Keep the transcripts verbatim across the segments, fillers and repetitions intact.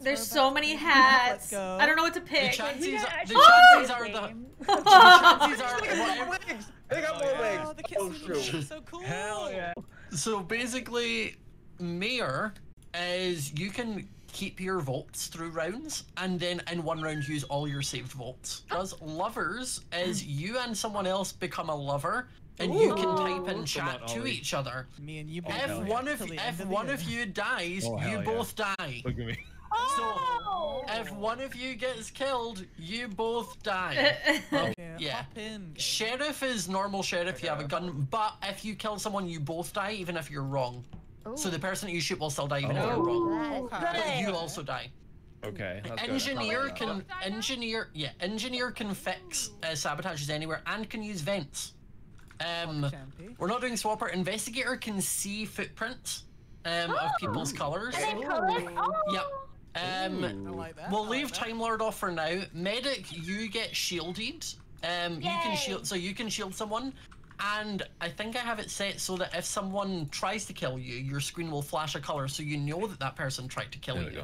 There's so many hats. I don't know what to pick. The Chanseys are the. The Chanseys are more wigs. They got more wigs. The kids are so cool. Hell yeah. So basically, Mayor is you can keep your volts through rounds, and then in one round use all your saved volts. Because Lovers is you and someone else become a lover, and Ooh. you can type in chat to each other. Me and you. Oh, if one yeah. of if one of you dies, oh, you both yeah. die. Look at me. Oh! So if one of you gets killed, you both die. Well, yeah. yeah. In, sheriff is normal sheriff. Okay. You have a gun, but if you kill someone, you both die, even if you're wrong. Ooh. So the person you shoot will still die, even oh. if you're wrong. Okay. But you'll also die. Okay. Engineer can engineer. Yeah, engineer can fix uh, sabotages anywhere and can use vents. Um, we're not doing Swapper. Investigator can see footprints um, oh, of people's colors. colors? Oh. Yep. Um, Ooh, like that. We'll leave like Time Lord off for now. Medic, you get shielded. Um, Yay. you can shield, so you can shield someone. And I think I have it set so that if someone tries to kill you, your screen will flash a color, so you know that that person tried to kill there you.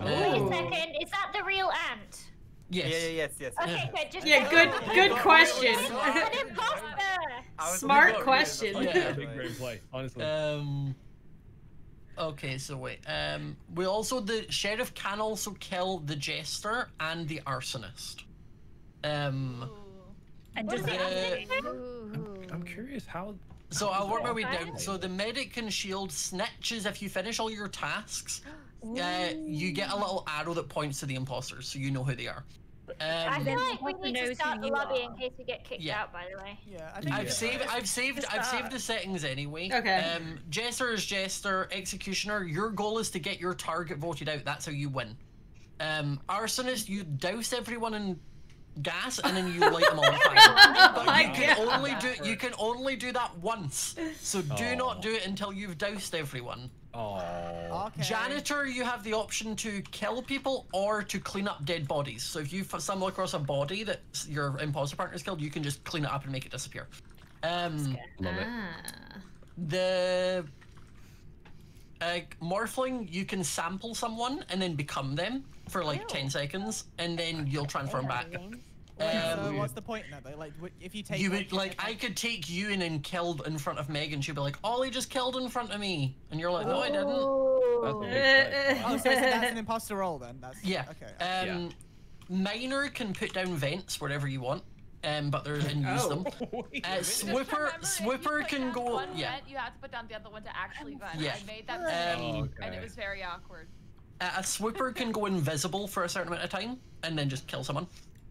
Oh. Wait a second, is that the real ant? Yes. Yeah, yeah, yes, yes. Okay, good. Just yeah, good, good question. Smart question. Yeah, great play, honestly. Um. Okay, so wait. Um, we also the sheriff can also kill the Jester and the Arsonist. Um. And does the, I'm, I'm curious how. So I'll work my way down. So the medic can shield snitches if you finish all your tasks. Uh, you get a little arrow that points to the imposters, so you know who they are. Um, I feel like we need to start the lobby in case we get kicked yeah. out. By the way, yeah, I think I've saved, right. I've saved, I've saved the settings anyway. Okay. Um, Jester is Jester, Executioner. Your goal is to get your target voted out. That's how you win. Um, Arsonist, you douse everyone in gas and then you light them on fire. But you can only do, you can only do that once. So do oh. not do it until you've doused everyone. Oh. Okay. Janitor, you have the option to kill people or to clean up dead bodies. So if you stumble across a body that your imposter partner's killed, you can just clean it up and make it disappear. Um, Love it. The uh, Morphling, you can sample someone and then become them for like Ew. ten seconds, and then you'll transform back. Um, so what's the point now? Like, if you take, you would like, I could take you in and killed in front of Megan. She'd be like, "Ollie just killed in front of me," and you're like, "No, I didn't." That's oh, so that's an imposter role then. That's, yeah. Okay. Um, yeah. Miner can put down vents wherever you want, um, but there's and use oh. them. Uh, Swooper, Swooper can go. One yeah. Vent, you have to put down the other one to actually vent. Yeah. I made that mistake, um, okay. and it was very awkward. Uh, a Swooper can go invisible for a certain amount of time and then just kill someone.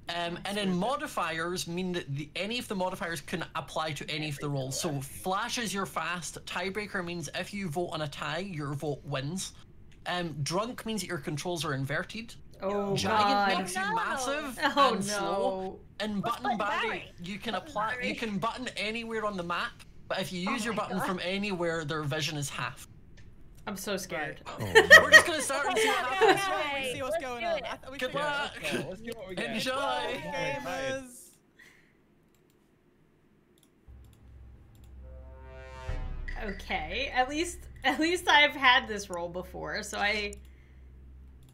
Um, and then modifiers mean that the, any of the modifiers can apply to any of the roles. So flash is your fast. Tiebreaker means if you vote on a tie, your vote wins. Um, drunk means that your controls are inverted. Oh, Giant God. makes oh, no. you massive oh, and no. slow. And What's button Barry, you can button apply. Barry? You can button anywhere on the map, but if you use oh your button God. from anywhere, their vision is half. I'm so scared. Right. Oh. We're just gonna start and see what happens. Right. Let's see what's let's going on. Good luck. Yeah, let's go. Let's get Enjoy. Bye. Bye. Okay, at least at least I've had this role before, so I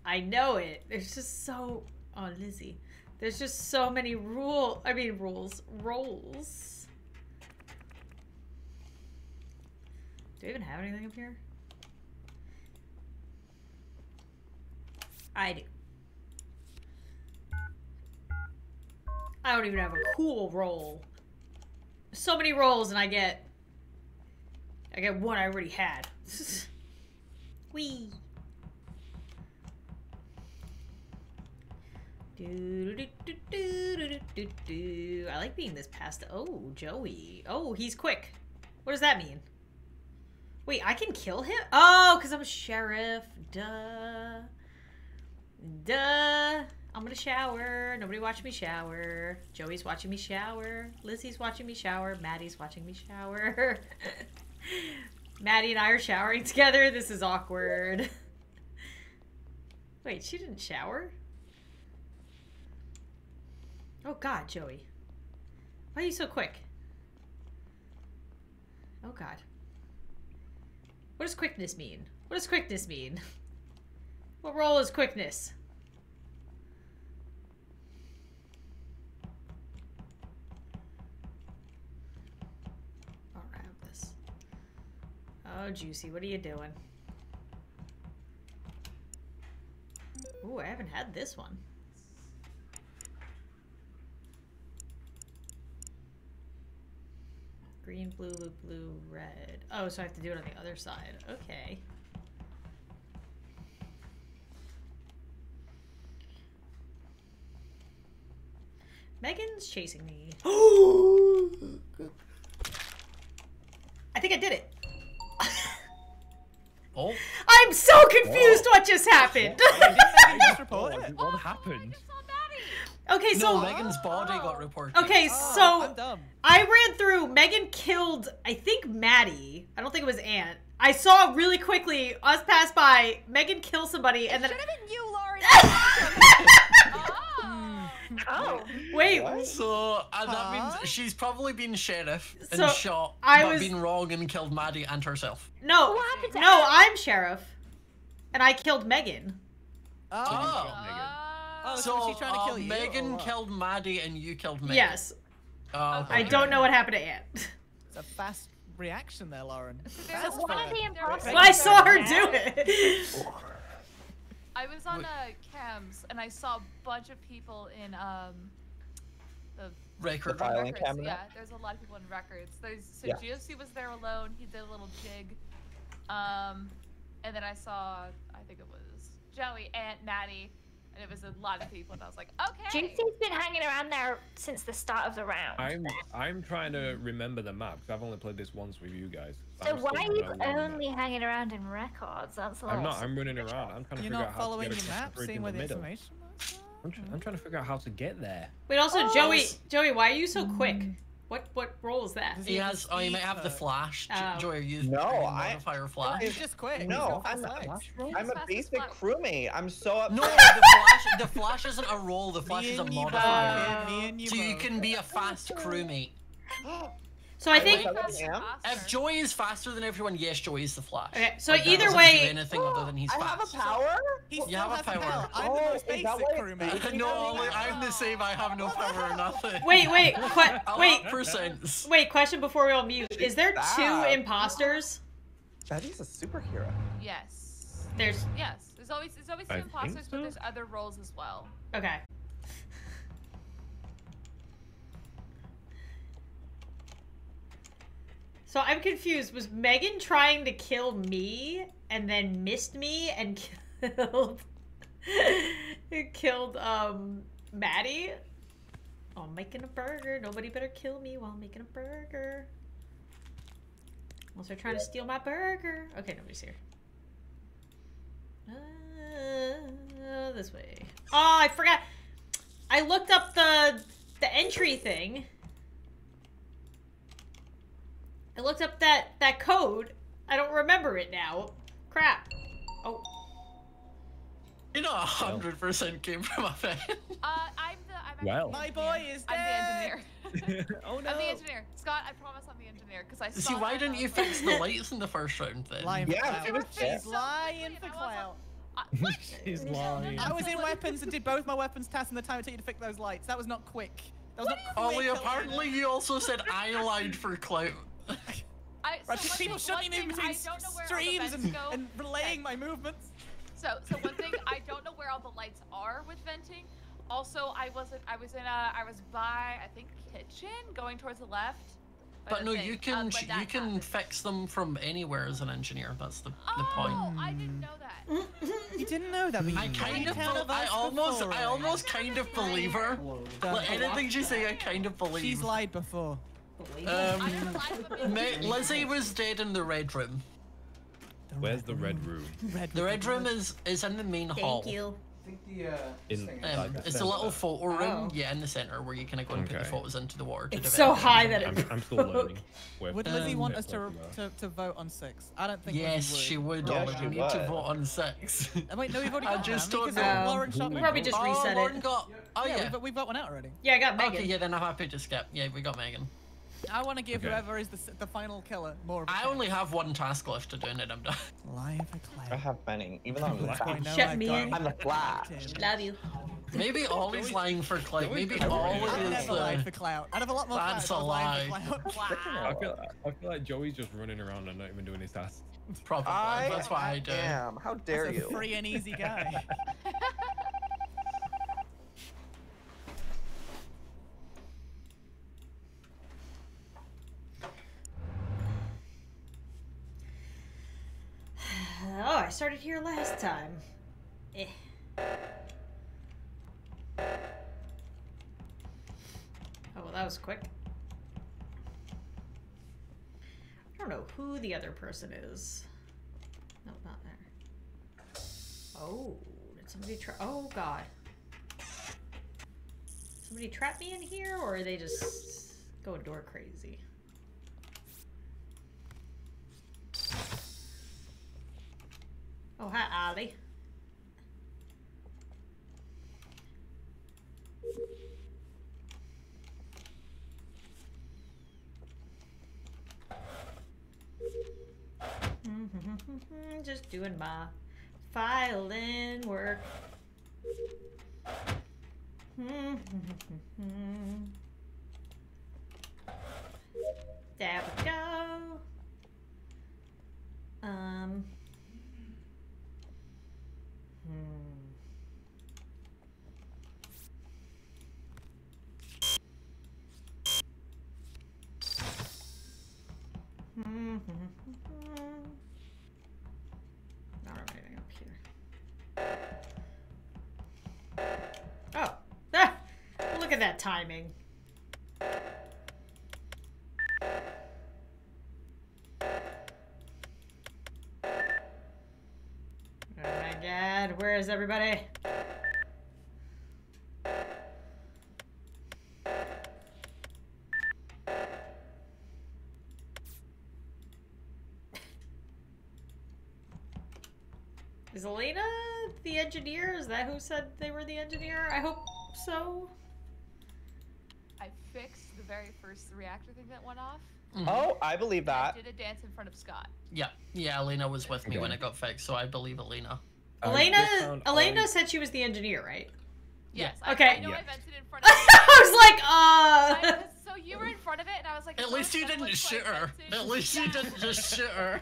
I know it. There's just so oh Lizzie, there's just so many rule. I mean rules roles. Do we even have anything up here? I do. I don't even have a cool roll. So many rolls and I get... I get one I already had. Whee! Do-do-do-do-do-do-do-do-do. I like being this pasta. Oh, Joey. Oh, he's quick. What does that mean? Wait, I can kill him? Oh, because I'm a sheriff. Duh. Duh! I'm gonna shower. Nobody watch me shower. Joey's watching me shower. Lizzie's watching me shower. Maddie's watching me shower. Maddie and I are showering together. This is awkward. Wait, she didn't shower? Oh God, Joey. Why are you so quick? Oh God. What does quickness mean? What does quickness mean? We'll roll his quickness. I'll grab this. Oh, Juicy, what are you doing? Ooh, I haven't had this one. Green, blue, blue, blue, red. Oh, so I have to do it on the other side. Okay. Megan's chasing me. I think I did it. Oh. I'm so confused what, what just happened. What happened? Okay, so no, Megan's body got reported. Okay, so oh, I ran through. Megan killed, I think, Maddie. I don't think it was Ant. I saw really quickly us pass by. Megan kill somebody, and then it should have been you, Laurie. oh. oh, wait. What? So uh, that means she's probably been sheriff and so shot, I but was... been wrong and killed Maddie and herself. No, what happened to no, her? I'm sheriff, and I killed Megan. Oh. oh. Oh, so, so she's trying to kill uh, you, Megan killed Maddie and you killed Megan. Yes. Oh, okay. I don't know what happened to Ant. It's a fast reaction there, Lauren. There's one of the imposters. Well, I saw her do it. I was on uh, cams and I saw a bunch of people in um the record the records. Cabinet. Yeah, there's a lot of people in records. There's, so yeah. G F C was there alone. He did a little jig, um, and then I saw I think it was Joey, Ant, Maddie. And it was a lot of people, and I was like, okay. Juicy's been hanging around there since the start of the round. I'm I'm trying to remember the map because I've only played this once with you guys. So I'm why are you only hanging around in records? That's like I'm not. I'm running around. I'm trying to You're figure out how to get across map, the bridge in the, the middle. I'm, tr I'm trying to figure out how to get there. Wait, also oh, Joey, Joey, why are you so quick? Mm. What what role is that? He has. Oh, you might have the flash. Um, Joy, you no, I fire flash. He's just quick. No, I'm not. I'm a basic crewmate. I'm so up. No, the flash. The flash isn't a role. The flash is a modifier. Oh. So you can be a fast crewmate. So I think if Joy is faster than everyone, yes, Joy is the flash. Okay, so like, either way, anything oh, other than he's I fast. have a power. He's you have a power. power. I'm the most basic crewmate. No, only I'm the same. I have no power or nothing. Wait, wait, wait. Percent. Wait, question before we all mute: is there two imposters? That is a superhero. Yes. There's yes. There's always there's always two I imposters, so? but there's other roles as well. Okay. So I'm confused. Was Megan trying to kill me and then missed me and killed killed um Maddie? Oh, I'm making a burger. Nobody better kill me while I'm making a burger. Unless they're trying to steal my burger. Okay, nobody's here. Uh, this way. Oh, I forgot. I looked up the the entry thing. I looked up that, that code. I don't remember it now. Crap. Oh. You know, one hundred percent came from a fan. Uh, I'm the, I'm wow. My boy is dead. I'm the engineer. oh, no. I'm the engineer. Scott, I promise I'm the engineer. Because I saw See, why didn't you like... fix the lights in the first round then? Lying yeah, it was she's lying for clout. What? She's lying. I was in weapons and did both my weapons tasks in the time it took you to fix those lights. That was not quick. That was what not quick. Ollie, apparently you also said I lied for clout. I, so right, people shutting me between streams and, and relaying okay. my movements. So, so one thing, I don't know where all the lights are with venting. Also, I wasn't. I was in a. I was by. I think kitchen, going towards the left. But no, thing. you can. Um, you can happened. fix them from anywhere as an engineer. That's the oh, the point. Oh, I didn't know that. You didn't know that. But I kind of. I almost. Before, I almost I kind of believe her. Like, anything she say, I kind of believe. She's lied before. Um, Lizzie was dead in the red room. The Where's red the red room? Red the red room is is in the main Thank hall. Thank you. In, um, it's a little photo room, oh. yeah, in the center where you kind of go and okay. put the photos into the water. It's so high that it I'm, I'm still learning. Would Lizzie um, want us to, to to vote on six? I don't think. Yes, would. she would. Yeah, she need would. to vote on six. Wait, no, we've already. I got just don't know. Lauren shot me. Probably just reset oh, it. Got, oh yeah, yeah. We, we got one out already. Yeah, I got Megan. Okay, yeah, then I'm happy to skip. Yeah, we got Megan. I want to give okay. whoever is the, the final killer more of a I chance. Only have one task left to do and then I'm done. Live I have many, even though I'm lying. Shut me in. I'm the flash. Love you. Maybe Ollie's lying for clout. Maybe Ollie is. I never lied for clout. I'd have a lot more clout. That's a lie. I feel, I feel like Joey's just running around and not even doing his tasks. Probably. I, that's what I, I do. Damn, how dare that's you? A free and easy guy. Oh, I started here last time. Eh. Oh, well, that was quick. I don't know who the other person is. No, not there. Oh, did somebody try? Oh, God. Somebody trap me in here, or are they just going door crazy? Oh, hi, Ollie. Just doing my filing work. There we go. Um. Hmm. Hmm. All right, up here. Oh, ah! Look at that timing. Oh my God, where is everybody? Is Elena the engineer? Is that who said they were the engineer? I hope so. I fixed the very first reactor thing that went off. Mm-hmm. Oh, I believe that. I did a dance in front of Scott. Yeah, yeah, Elena was with me okay. when it got fixed, so I believe Elena. Elena, Elena said she was the engineer, right? Yes. Yeah. I, okay. I know yeah. I vented in front of I was like, uh. I was, so you were in front of it, and I was like. At oh, least you didn't shoot her. At least yeah. you didn't just shoot her.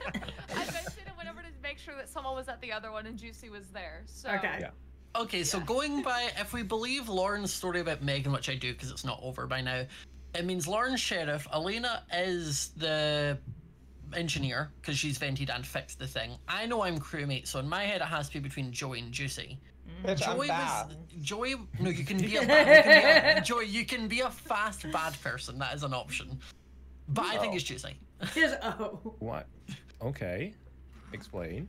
I vented and went over to make sure that someone was at the other one and Juicy was there. So. Okay. Yeah. Okay, so yeah. going by, if we believe Lauren's story about Megan, which I do because it's not over by now, it means Lauren's sheriff, Elena is the engineer because she's vented and fixed the thing. I know I'm crewmate, so in my head it has to be between Joey and Juicy. Bitch, Joey I'm bad. Was, Joey, no, you can be a bad, you a, Joey, you can be a fast bad person. That is an option, but no. I think it's Juicy. Here's oh. What? Okay. Explain.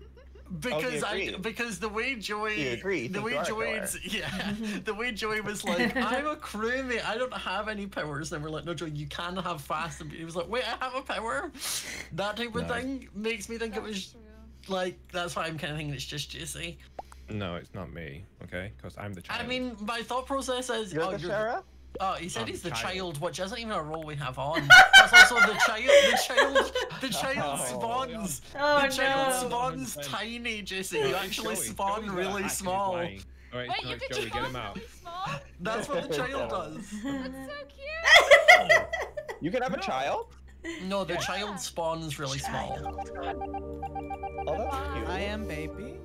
Because oh, I because the way Joey the way Joey's yeah the way Joey was like I'm a crewmate, I don't have any powers, and we're like no Joey you can have fast, and he was like wait I have a power, that type of no. thing makes me think that's it was true. Like that's why I'm kind of thinking it's just Jesse. No, it's not me, okay, because I'm the child. I mean my thought process is you're oh, the you're sheriff? Oh, he said I'm he's the child. child, which isn't even a role we have on. That's also the child, the child, the child spawns. Oh, the child no. spawns oh, tiny, Jesse. You actually Joey, spawn Joey's really small. Wait, right, no, you can Joey, get him out. Really small? That's what the child does. That's so cute. You can have no. a child? No, the yeah. child spawns really child. small. Oh, that's cute. I am baby.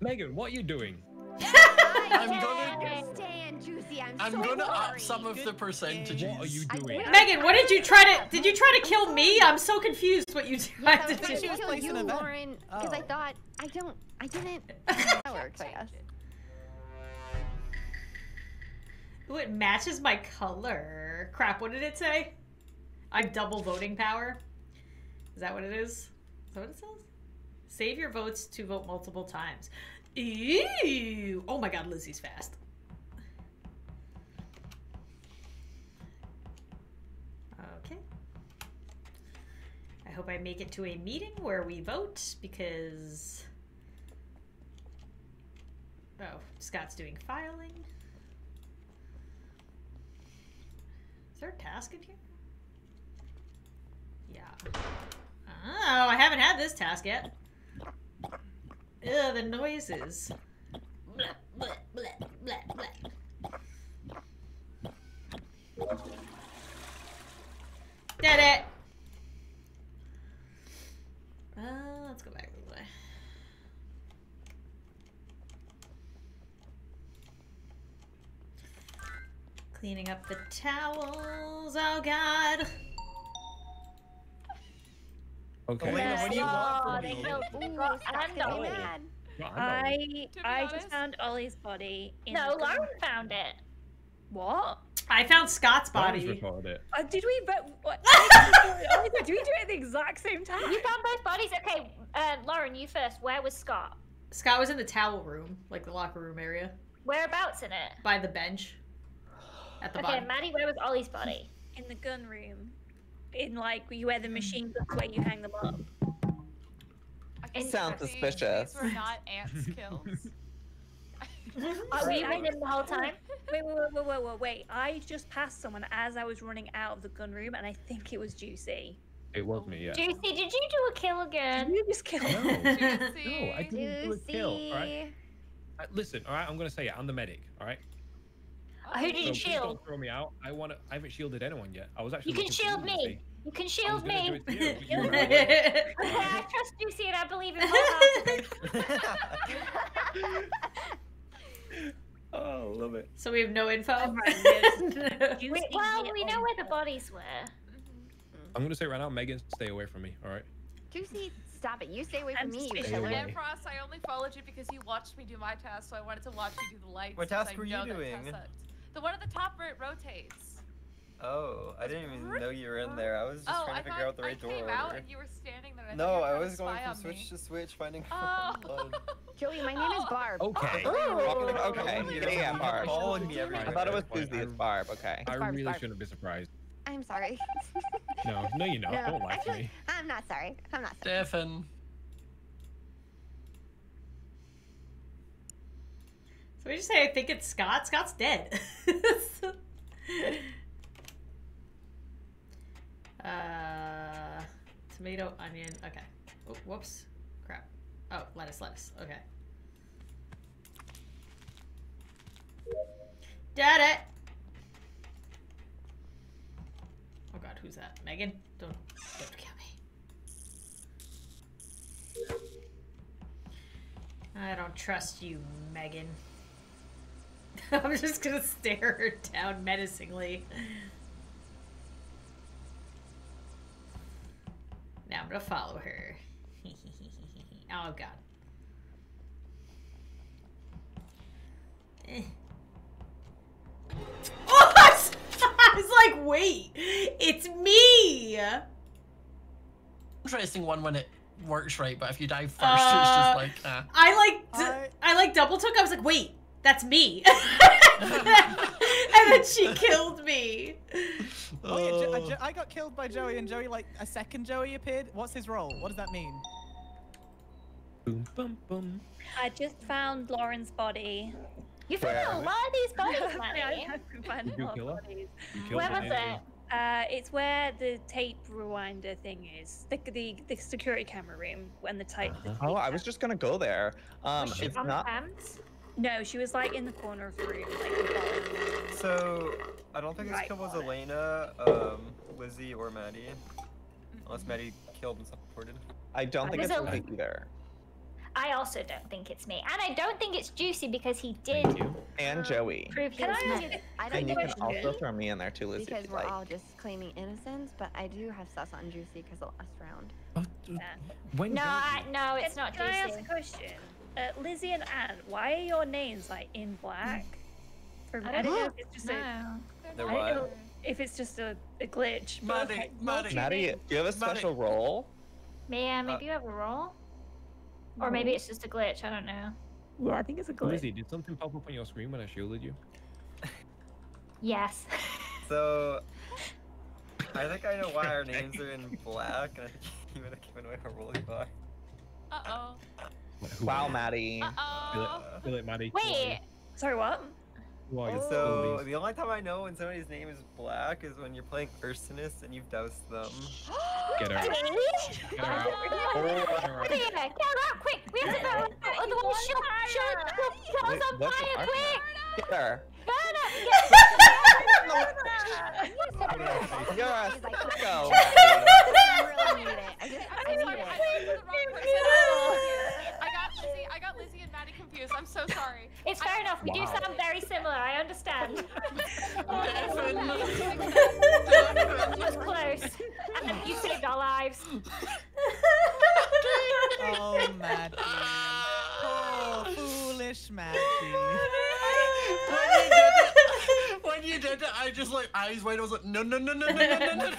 Megan, what are you doing? I'm I gonna understand, Juicy. I'm, I'm so gonna sorry. Up some of Good the percentages. What are you doing? Megan, what did you try to? Did you try to kill me? I'm so confused. What you tried yeah, to do? I was trying to kill you, Lauren, because oh. I thought I don't, I didn't. That works, I guess. Ooh, it matches my color. Crap. What did it say? I'm double voting power. Is that what it is? Is that what it says? Save your votes to vote multiple times. Ew. Oh my God, Lizzie's fast. Okay. I hope I make it to a meeting where we vote because... Oh, Scott's doing filing. Is there a task in here? Yeah. Oh, I haven't had this task yet. Ugh, the noises. Blah, blah, blah, blah, blah. Did it! Uh, let's go back this way. Cleaning up the towels. Oh god! Okay. I I just found Ollie's body. In no, Lauren found it. What? I found Scott's body. Uh, did we but what, oh, did we do it at the exact same time? You found both bodies? Okay, uh, Lauren, you first. Where was Scott? Scott was in the towel room, like the locker room area. Whereabouts in it? By the bench. At the okay, bottom. Maddie, where was Ollie's body? In the gun room. In like where the machine guns where you hang them up. Okay, sounds suspicious. These were not Ant's kills. Oh, wait, I did the whole time. Wait, wait, wait, wait, wait, wait! I just passed someone as I was running out of the gun room, and I think it was Juicy. It was me, yeah. Juicy, did you do a kill again? Did you just kill? No, no, I didn't do a kill. All right. Uh, listen, all right, I'm gonna say it. I'm the medic, all right. Who did you shield? Don't throw me out. I want to. I haven't shielded anyone yet. I was actually. You can shield me. You can shield me. You, you okay, I trust Juicy, and I believe in her. Oh, love it. So we have no info. we, well, we know where the bodies were. I'm gonna say right now, Megan, stay away from me. All right. Juicy, stop it. You stay away from I'm me. And Frost, I only followed you because you watched me do my task, so I wanted to watch you do the lights. What task were you doing? The one at the top where it rotates. Oh, I didn't even know you were in there. I was just oh, trying to I figure out the right I door. Came out and you were standing there. I no, I was going from switch me. to switch, finding. Oh. Joey, my name oh. is Barb. Okay. Oh. Okay. Yeah, yeah, Barb. I thought it was Susie. It's Barb. Okay. I really Barb. shouldn't be surprised. I'm sorry. no, no, you're not. No. Don't lie to me. I'm not sorry. I'm not sorry. Stefan. So we just say I think it's Scott. Scott's dead. Uh, tomato, onion, okay. Oh, whoops, crap. Oh, lettuce, lettuce, okay. Did it! Oh god, who's that? Megan? Don't, don't kill me. I don't trust you, Megan. I'm just gonna stare her down menacingly. Now I'm gonna follow her. Oh god. Eh. Oh, I was like, wait, it's me. Interesting one when it works right, but if you die first, uh, it's just like. Uh, I like right. I like double took. I was like, wait, that's me. And then she killed me. Oh, yeah, jo I, jo I got killed by Joey, and Joey, like, a second Joey appeared. What's his role? What does that mean? Boom, boom, boom. I just found Lauren's body. You found a lot of these bodies, Maddie. Did you kill her? Where was it? Uh, it's where the tape rewinder thing is. The the, the security camera room when the tape. Uh-huh. the oh, I was just gonna go there. Um, was she it's on not. Camps? No, she was like in the corner of the room, like. So, I don't think this right kill was Elena, um, Lizzie, or Maddie, unless Maddie killed and supported. I don't I think it's Lizzie either. I also don't think it's me, and I don't think it's Juicy because he did. And Joey. Prove he can was I? Not. I don't and you can also throw me in there too, Lizzie. Because we're like all just claiming innocence, but I do have sus on Juicy because of the last round. Oh, yeah. When no, I, no, it's not Juicy. Can I ask a question? Uh, Lizzie and Anne, why are your names like in black? For I don't know if it's just no. a. They're I don't know if it's just a, a glitch. Maddie, okay. Maddie, Maddie, do you have a special Maddie. role? Yeah, maybe uh, you have a role, or maybe it's just a glitch. I don't know. Yeah, I think it's a glitch. Lizzie, did something pop up on your screen when I shielded you? Yes. So, I think I know why our names are in black, and I think you might have given away our role bar. Uh oh. Wow, Maddie. Uh-oh. Feel it, feel it, Maddie. Wait. Sorry, what? Well, so movies. The only time I know when somebody's name is Black is when you're playing Arsonist and you've doused them. Get her. Get her out. Get her out. Get her quick. We have to go. Otherwise, she'll throw us on fire, quick. Get her. Burn up. You're a sicko. I really need it. I just, I need it. I got Lizzie. I got Lizzie and Maddie confused. I'm so sorry. It's fair enough. We do sound very similar. I understand. It was close. And you saved our lives. Oh, Maddie. Oh, foolish Maddie. When you did it, I just like eyes wide. I was like, no, no, no, no, no, no, no, no.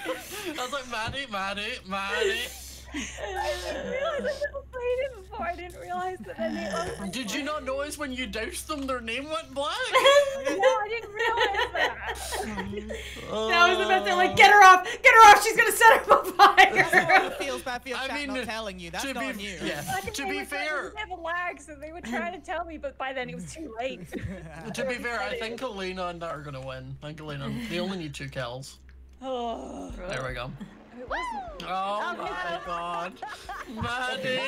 I was like, Maddie, Maddie, Maddie. I didn't realize I never played it before. I didn't realize that then they all. Did you not notice when you doused them, their name went black? No, I didn't realize that. That was the best thing. Like, get her off! Get her off! She's gonna set her on fire. That's how it feels, Pappy. I'm not telling you. That's not on you. Yes. Like, to be fair, I have a lag, so they were trying to tell me, but by then it was too late. To be fair, I think Elena and I are gonna win. I think Elena. They only need two kills. Oh. There we go. It wasn't. Oh, oh my God, Maddie!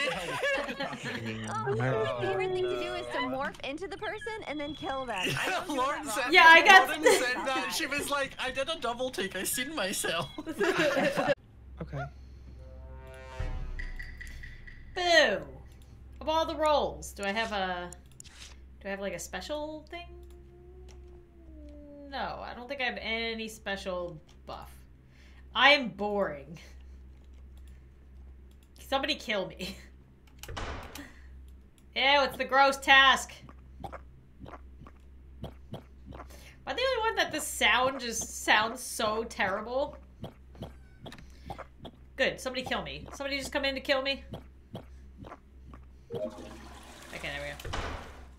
Oh, my favorite thing to do is to morph into the person and then kill them. I Lauren said, yeah, I got Lauren said that. She was like, I did a double take. I seen myself. Okay. Boo! Of all the rolls, do I have a? Do I have like a special thing? No, I don't think I have any special buff. I am boring. Somebody kill me. Ew, it's the gross task. Am I the only one that this sound just sounds so terrible? Good, somebody kill me. Somebody just come in to kill me. Okay, there we go.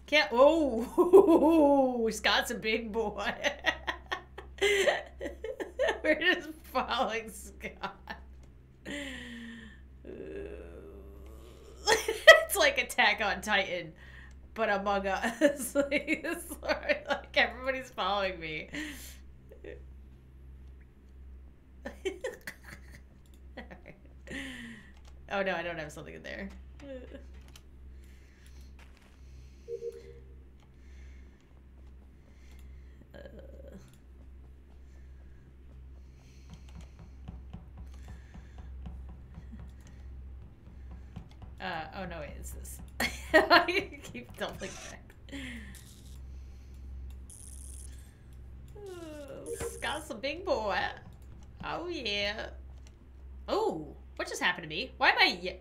Can't- oh, Scott's a big boy. We're just following Scott. It's like Attack on Titan, but Among Us. Like, like everybody's following me. Right. Oh no, I don't have something in there. Uh, oh no, wait, it's this. I keep doubling back. Ooh, Scott's a big boy. Oh yeah. Oh, what just happened to me? Why am I ye-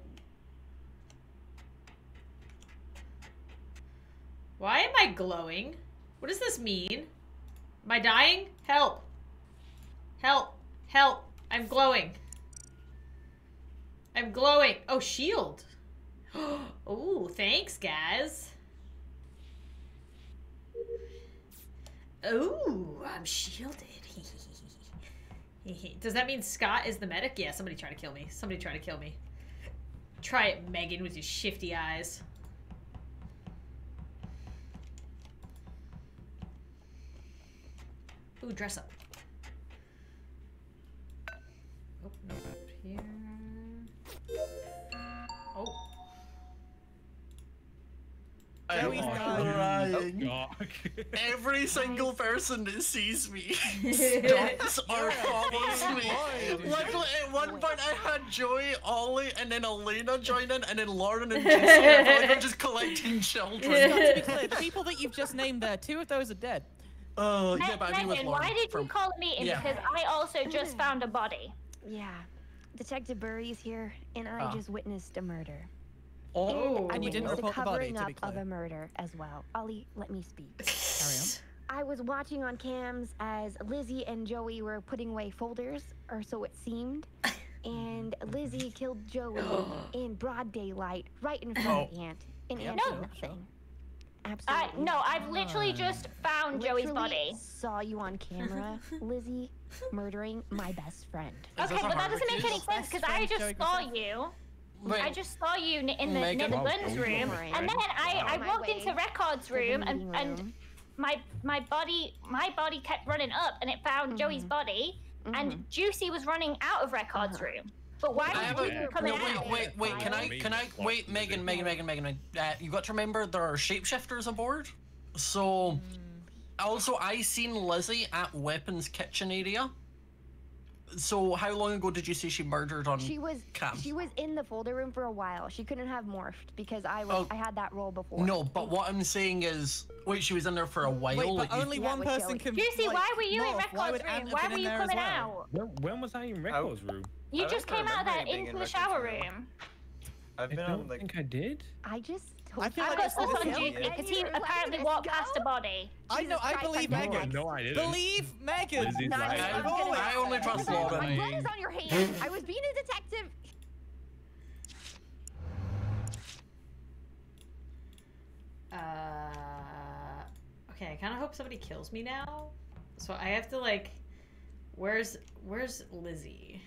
Why am I glowing? What does this mean? Am I dying? Help. Help. Help. I'm glowing. I'm glowing. Oh, shield. Oh, thanks, guys. Oh, I'm shielded. Does that mean Scott is the medic? Yeah, somebody try to kill me. Somebody try to kill me. Try it, Megan, with your shifty eyes. Ooh, dress up. Oh, no, up here. Oh. Joey's not crying. Every single person that sees me stops or follows me. Luckily, at one point I had Joey, Ollie, and then Elena join in, and then Lauren and Jester. Like I'm just collecting children. To be clear, the people that you've just named there, two of those are dead. Oh, yeah, but I mean, why did you call me in? Because I also just found a body. Yeah, Detective Burry's here, and I just witnessed a murder. Oh, and you didn't report the body, to be clear. Of a murder as well. Ollie, let me speak. Carry on. I was watching on cams as Lizzie and Joey were putting away folders, or so it seemed. And Lizzie killed Joey in broad daylight, right in front oh. of Ant. And Ant did nothing. Absolutely. I, no, I've literally just found literally Joey's body. Saw you on camera, Lizzie, murdering my best friend. Okay, but that doesn't make any sense because I just saw you. Wait. I just saw you in the, near the Buns room, and then I, I walked into Record's room, and, and my my body my body kept running up and it found mm-hmm. Joey's body, mm-hmm. and Juicy was running out of Record's uh-huh. room. But why I was Megan coming no, wait, out? Wait, wait, can I, can I, wait, Megan, Megan, Megan, Megan, Megan. Uh, you've got to remember there are shapeshifters aboard. So, also, I seen Lizzie at Weapons kitchen area. So, how long ago did you say she murdered on she was, Cam? She was in the folder room for a while. She couldn't have morphed because I was, oh, I had that role before. No, but what I'm saying is, wait, she was in there for a while. Wait, but like only you, one yeah, person can. Juicy, like, why were you in Record's room? Why were you coming well? out? When, when was I in Record's room? You I just came out of that into the shower room. I've been I don't on, like, think I did. I just... I feel I've like got stuff on Duke because he apparently walked go? past a body. I know, I believe Megan. No, I didn't. Believe Megan! I only trust Laura. My blood is on your hand. I was being a detective. Uh... Okay, I kind of hope somebody kills me now. So I have to, like... Where's... Where's Lizzie?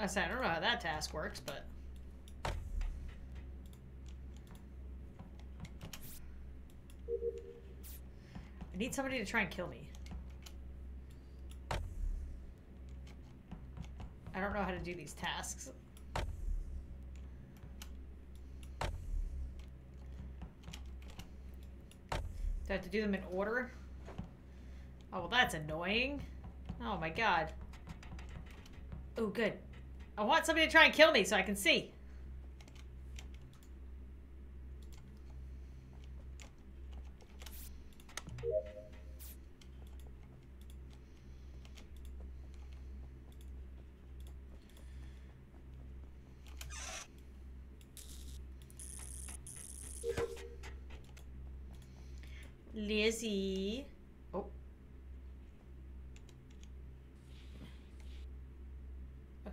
I don't know how that task works, but... I need somebody to try and kill me. I don't know how to do these tasks. Do I have to do them in order? Oh, well, that's annoying. Oh, my God. Oh, good. I want somebody to try and kill me so I can see. Lizzie. Oh.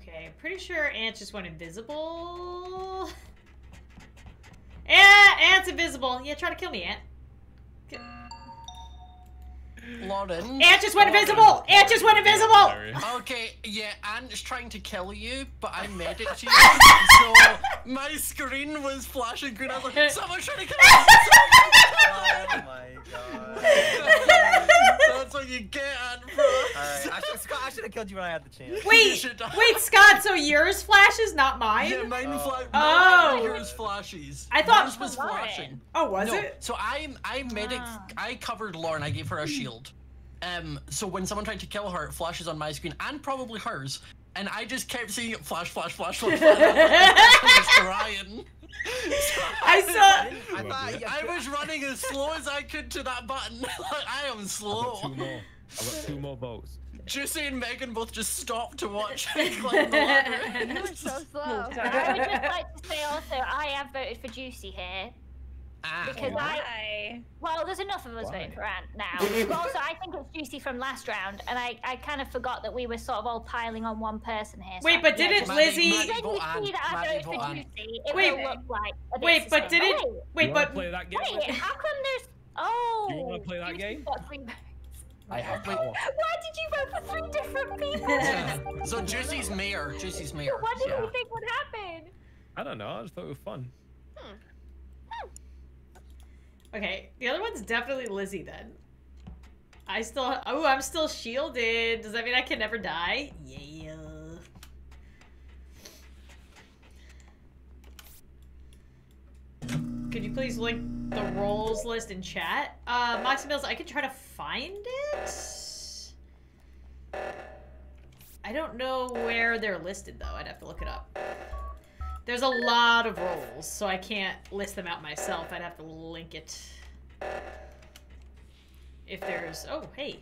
Okay, I'm pretty sure Ant just went invisible. Yeah, Ant's invisible. Yeah, try to kill me, Ant. Lauren. Ant just went invisible! Lauren. Ant just went invisible! Okay, yeah, Ant's trying to kill you, but I made it to you. So my screen was flashing green. I was like, someone's trying to kill me! Oh my God. That's what you get, Ant, bro. Alright, I, I should have killed you when I had the chance. Wait, wait, Scott, so yours flashes, not mine? Yeah, mine oh. flashes. Oh. Yours flashes. I thought yours was flashing. Oh, was no, it? So I, I made it, I covered Lauren, I gave her a shield. Um, so when someone tried to kill her, it flashes on my screen, and probably hers, and I just kept seeing it flash, flash, flash, flash, flash, flash, Ryan. I saw. I, thought, yeah, I was running as slow as I could to that button. Like, I am slow. I got two more. I got two more votes. Juicy and Megan both just stopped to watch. It was so slow. I would just like to say also, I have voted for Juicy here. Ah, because why? I, well, there's enough of us why? voting for Ant now. But also, I think it's Juicy from last round, and I, I kind of forgot that we were sort of all piling on one person here. So wait, but didn't yeah, Lizzie? Maddie, Maddie you see that I voted for Juicy, it wait, will look like a wait, but didn't? Wait, wait but play that game wait, how come there's? Oh, you want to play that game? I have power. Why did you vote for three different people? Yeah. So Juicy's mayor. Juicy's mayor. So what did yeah. you think would happen? I don't know. I just thought it was fun. Hmm. Okay, the other one's definitely Lizzie then. I still, oh, I'm still shielded. Does that mean I can never die? Yeah. Could you please link the roles list in chat? Uh, Moxie Mills, I can try to find it? I don't know where they're listed though. I'd have to look it up. There's a lot of roles, so I can't list them out myself. I'd have to link it. If there's... Oh, hey.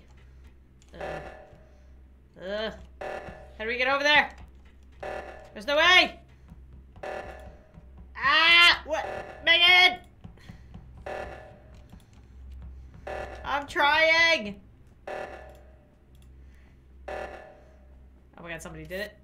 Uh, uh, how do we get over there? There's no way! Ah! What? Megan! I'm trying! Oh my God, somebody did it.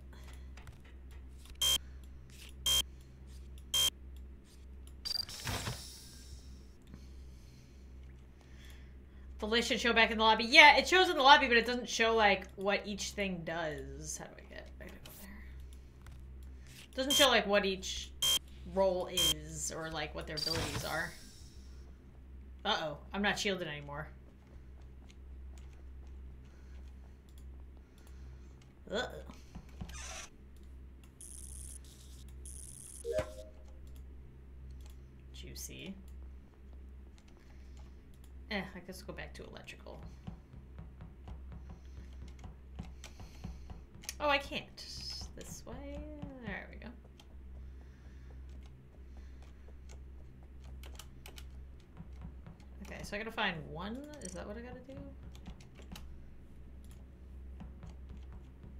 The list should show back in the lobby. Yeah, it shows in the lobby, but it doesn't show like what each thing does. How do I get back over there? Doesn't show like what each role is or like what their abilities are. Uh-oh, I'm not shielded anymore. Uh-oh. Juicy. Eh, I guess go back to electrical. Oh, I can't. This way. There we go. Okay, so I gotta find one. Is that what I gotta do?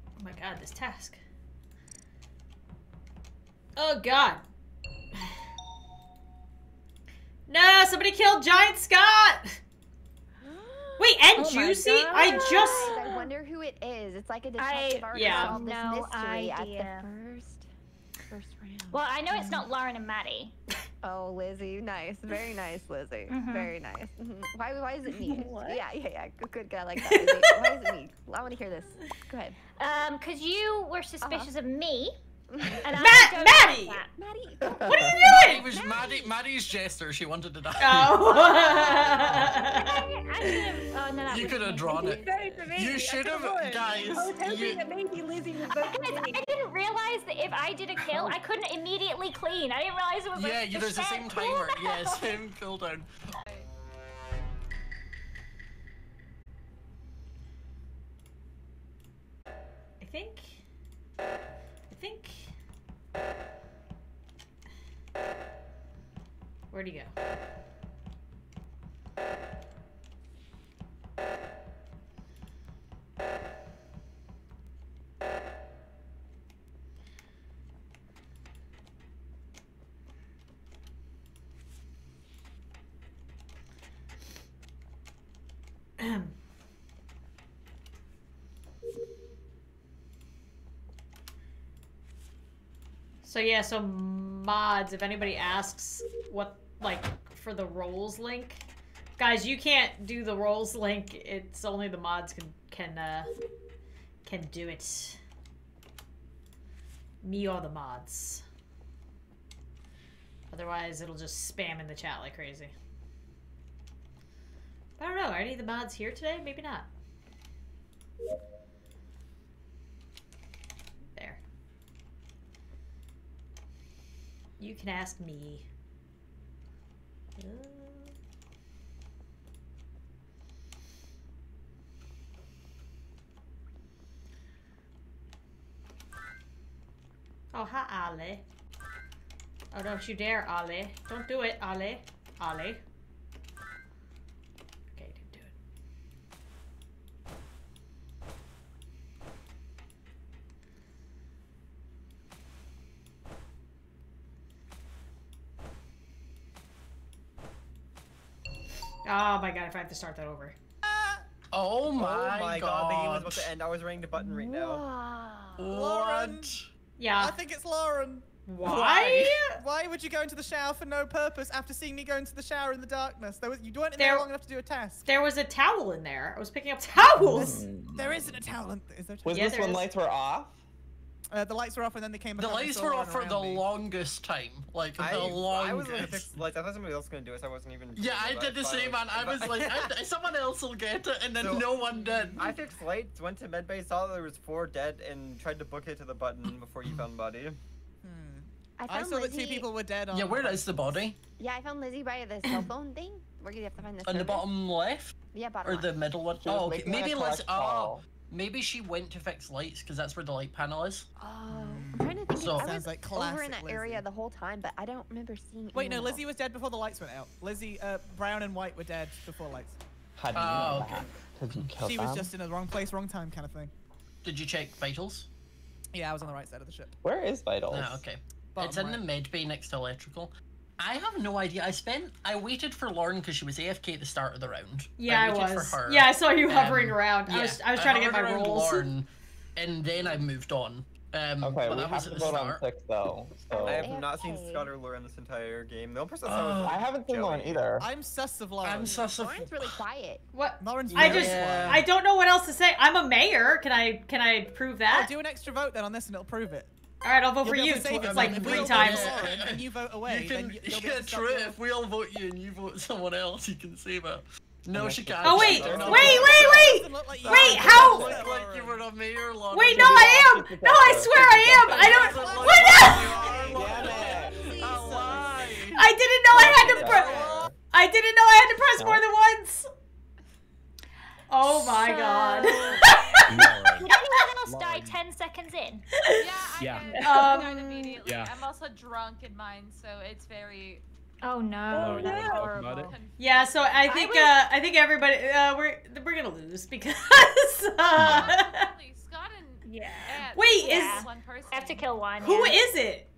Oh my god, this task. Oh god. No, somebody killed Giant Scott! Wait, and oh Juicy? I just... I wonder who it is. It's like a detective artist yeah. solved this no mystery idea. At the first, first round. Well, I know it's not Lauren and Maddie. Oh, Lizzie, nice. Very nice, Lizzie. Mm-hmm. Very nice. Mm-hmm. Why Why is it me? What? Yeah, yeah, yeah. Good, good guy like that, Lizzie. Why is it me? I want to hear this. Go ahead. Um, because you were suspicious uh-huh. of me. And Matt, Maddie! Maddie! What are you doing? It was Maddie. Maddie. Maddie's Jester. She wanted to die. Oh. I, I have, oh no, that you could have drawn it. You should have, guys. I was hoping you... that maybe Lizzie was voting for me. I didn't realize that if I did a kill, I couldn't immediately clean. I didn't realize it was yeah, like Yeah, there's the same timer. Yeah, same fill down. I think... I think... Where'd he go? So yeah, so mods, if anybody asks what, like, for the roles link, guys, you can't do the roles link. It's only the mods can, can, uh, can do it. Me or the mods. Otherwise, it'll just spam in the chat like crazy. But I don't know, are any of the mods here today? Maybe not. You can ask me. Uh... Oh, hi, Ali. Oh, don't you dare, Ali. Don't do it, Ali. Ali. Okay, didn't do it. Oh my god, if I have to start that over. Oh my, oh my god. god. I was about to end. I was ringing the button right now. What? Lauren! Yeah. I think it's Lauren. Why? Why? Why would you go into the shower for no purpose after seeing me go into the shower in the darkness? There was, you weren't in there, there long enough to do a task. There was a towel in there. I was picking up towels. Mm. There isn't a towel in there. Is there a towel? Was yeah, this when is. lights were off? Uh, the lights were off and then they came back. The lights were off for the me. longest time. Like, I, the longest. I was like, like, I thought somebody else was going to do it, so I wasn't even. Yeah, I did the same, man. I was like, I, someone else will get it, and then so, no one did. I fixed lights, went to medbay, saw there was four dead, and tried to book it to the button before you found body. Hmm. I, found I saw Lizzie... that two people were dead on. Yeah, where is the body? Yeah, I found Lizzie by the cell phone thing. We're going to have to find this. On the bottom left? Yeah, bottom Or the left. middle one? Oh, okay. Maybe Lizzie. Oh. Maybe she went to fix lights because that's where the light panel is. Oh, I'm trying to think. So, I was like over in that Lizzie. area the whole time, but I don't remember seeing. Wait, no, Lizzie else. was dead before the lights went out. Lizzie, uh, brown and white were dead before lights. How do you oh, know okay. That? You kill she them? was just in the wrong place, wrong time, kind of thing. Did you check vitals? Yeah, I was on the right side of the ship. Where is vitals? Oh, okay. Bottom it's in right. the med bay next to electrical. I have no idea. I spent. I waited for Lauren because she was A F K at the start of the round. Yeah, I, I was. For her. Yeah, I saw you hovering um, around. I yeah, was. I was trying I to get my rolls. Lauren, and then I moved on. Um, okay, but we I have to vote on six though. So. I have not seen Scott or Lauren this entire game. The only person uh, I haven't seen Lauren either. I'm sus of Lauren. I'm sus of. Lauren's really quiet. What? Lauren's. I just. Yeah. I don't know what else to say. I'm a mayor. Can I? Can I prove that? I'll do an extra vote then on this, and it'll prove it. All right, I'll vote You'll for you. It's like if three times. And, and you vote away. You can, then you'll yeah, true. If out. we all vote you and you vote someone else, you can save her. No, oh, she can't. Oh wait, wait, wait, wait! Like wait, how? Like you were a mayor long wait, no, I am. No, I swear I am. I don't. Wait, no! I didn't know I had to press. I didn't know I had to press more than once. Oh my so... god. Anyone else die ten seconds in? Yeah, I yeah. Died um, immediately. Yeah. I'm also drunk in mine, so it's very. Oh no. Oh, no. Yeah, so I think I, was... uh, I think everybody uh, we're we're gonna lose because. Uh... Scott and yeah. Wait, yeah. is one person. I have to kill one. Who yeah. is it?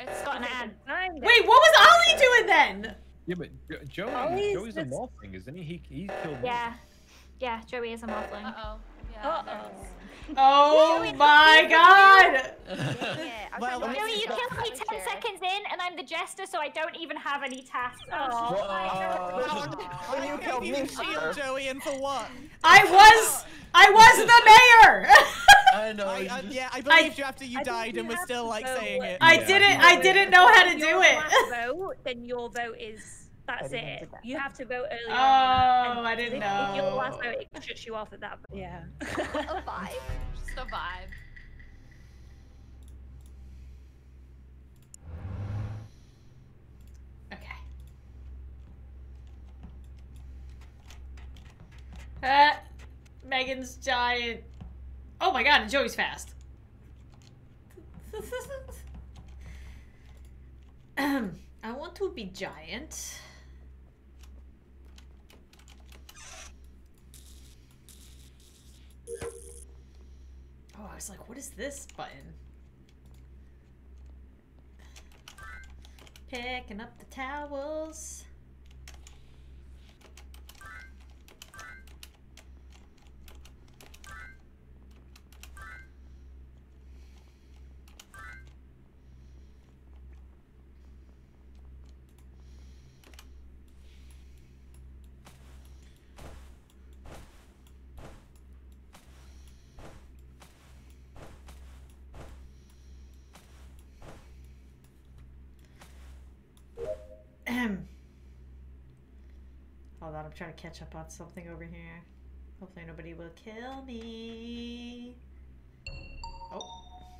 It's Scott and Anne. Wait, what was Ollie doing then? Yeah, but Joey, Ollie's Joey's just... a morphling, isn't he? He he killed. Yeah. One. Yeah, Joey is a morphling. Uh oh. Yeah, uh oh. Oh my god! Yeah, well, Joey, you killed me ten seconds in, and I'm the jester, so I don't even have any tasks. Oh, oh, oh, oh, you killed me, shield Joey, and for what? I was, I was the mayor. I know. I, I, yeah, I believed I, you after you I died, you and we're still like saying it. I yeah. didn't, I didn't know how to do your it. Vote, then your vote is. That's it. You have to vote earlier. Oh, on, I didn't if, know. If you're the last vote, it shuts you off at that vote. Yeah. A vibe. Just a vibe. Okay. Uh, Megan's giant. Oh my god, and Joey's fast. I want to be giant. Oh, I was like, what is this button? Picking up the towels. I'm trying to catch up on something over here. Hopefully nobody will kill me. Oh.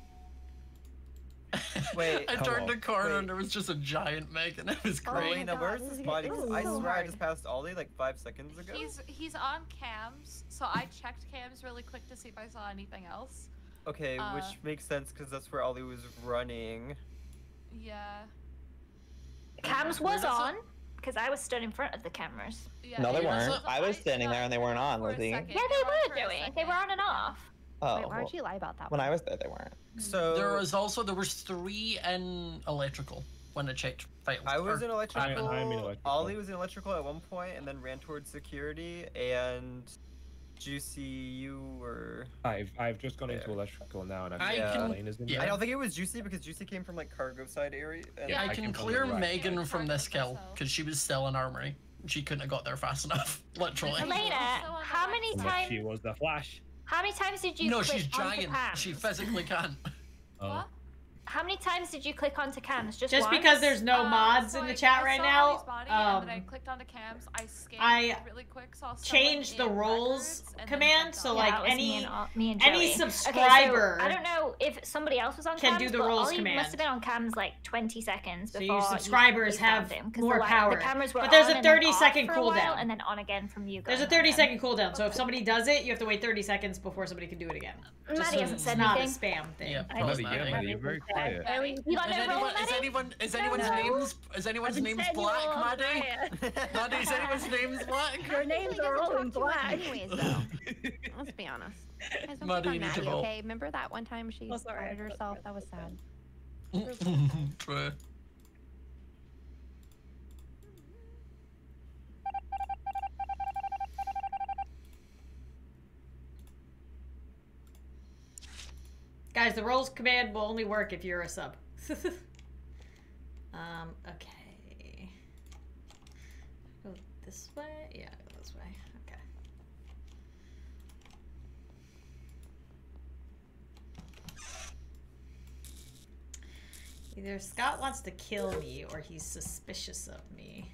Wait. I turned the corner wait. and there was just a giant Meg and it was crazy. Oh, where's this body? I so swear hard. I just passed Ollie like five seconds ago. He's he's on cams, so I checked cams really quick to see if I saw anything else. Okay, uh, which makes sense because that's where Ollie was running. Yeah. Cams was on. Because I was stood in front of the cameras. Yeah, no, they weren't. Was I was standing there and they weren't on, Lizzie. Yeah, they were, Joey. They were on and off. Oh, wait, why would you lie about that one? When I was there, they weren't. So there was also, there was three in electrical when I checked. I was in electrical. I, I'm in electrical. Ollie was in electrical at one point and then ran towards security and... Juicy, you were. I've I've just gone there. into electrical now, and I've I can, lane is in yeah. I don't think it was Juicy because Juicy came from like cargo side area. And yeah, I, I can, can clear right. Megan yeah, from this kill because she was still in armory. She couldn't have got there fast enough, literally. Elena, how many times? She was the Flash. How many times did you? No, click she's giant. She physically can't. Oh. How many times did you click onto cams? Just, just because there's no uh, mods so in the I, chat I right now. Body, um, and then I clicked onto cams. I scanned I really quick. So I changed the roles command so like yeah, any me and, me and any subscriber. Okay, so I don't know if somebody else was on can cams. Can do the roles command. Must have been on cams like twenty seconds before. So your subscribers you have him, more the, power. The cameras were but there's a thirty second cooldown and then on again from you guys. There's a thirty second cooldown. So if somebody does it, you have to wait thirty seconds before somebody can do it again. Maddie hasn't said anything. It's not a spam thing. Yeah, yeah. Is, anyone, is anyone is anyone's no. names is anyone's names black, Maddie? Maddie, is anyone's names black? Your names are all in black. Anyways, though. Let's be honest. Maddie, you need to vote. Okay, remember that one time she started herself? That was sad. True. Guys, the roles command will only work if you're a sub. um, okay. Go this way? Yeah, go this way. Okay. Either Scott wants to kill me or he's suspicious of me.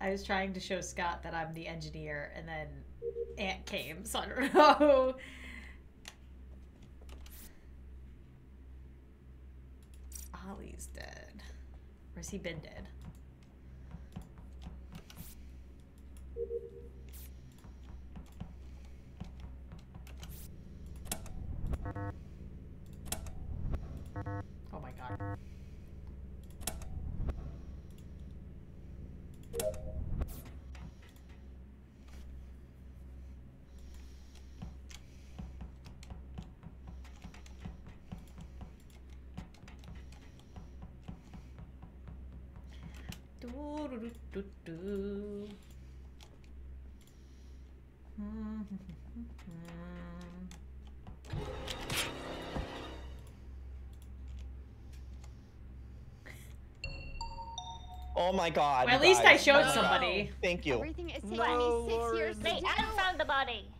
I was trying to show Scott that I'm the engineer, and then Ant came, so I don't know. Ollie's dead. Or has he been dead? Oh my god. Oh my god. Well, at least guys. I showed no. somebody. Thank you. Everything is taking no, me six years. Wait, Adam found the body.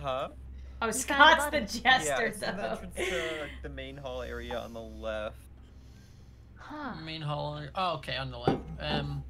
Huh? Oh, you Scott's the, the jester, yeah, though. That's uh, like the main hall area on the left. Huh. Main hall area. Oh, okay, on the left. Um.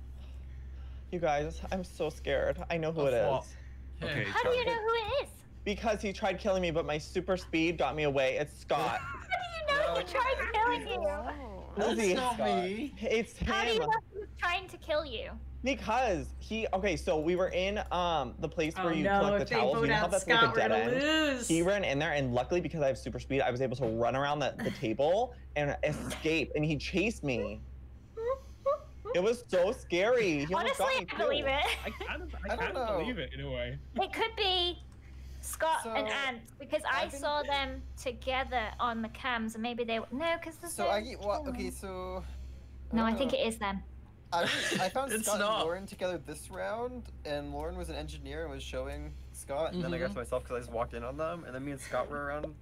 You guys, I'm so scared. I know who it is. Yeah. Okay, how do you know who it is? Because he tried killing me, but my super speed got me away. It's Scott. How do you know no, he tried killing you? Know. Lizzie, that's not me. It's him. How do you know he's trying to kill you? Because he, okay, so we were in um the place where oh, you no, collect the towels. You know how that's Scott, like a dead end? He ran in there, and luckily because I have super speed, I was able to run around the, the table and escape, and he chased me. It was so scary. He honestly, I can't believe it. I can't, I can't I believe it in a way. It could be Scott so, and Ant, because I, I saw think... them together on the cams, and maybe they were... No, because there's so no... I, well, okay, so... No, I, I think it is them. I, I found Scott not. and Lauren together this round, and Lauren was an engineer and was showing Scott, and mm-hmm. then I got to myself because I just walked in on them, and then me and Scott were around...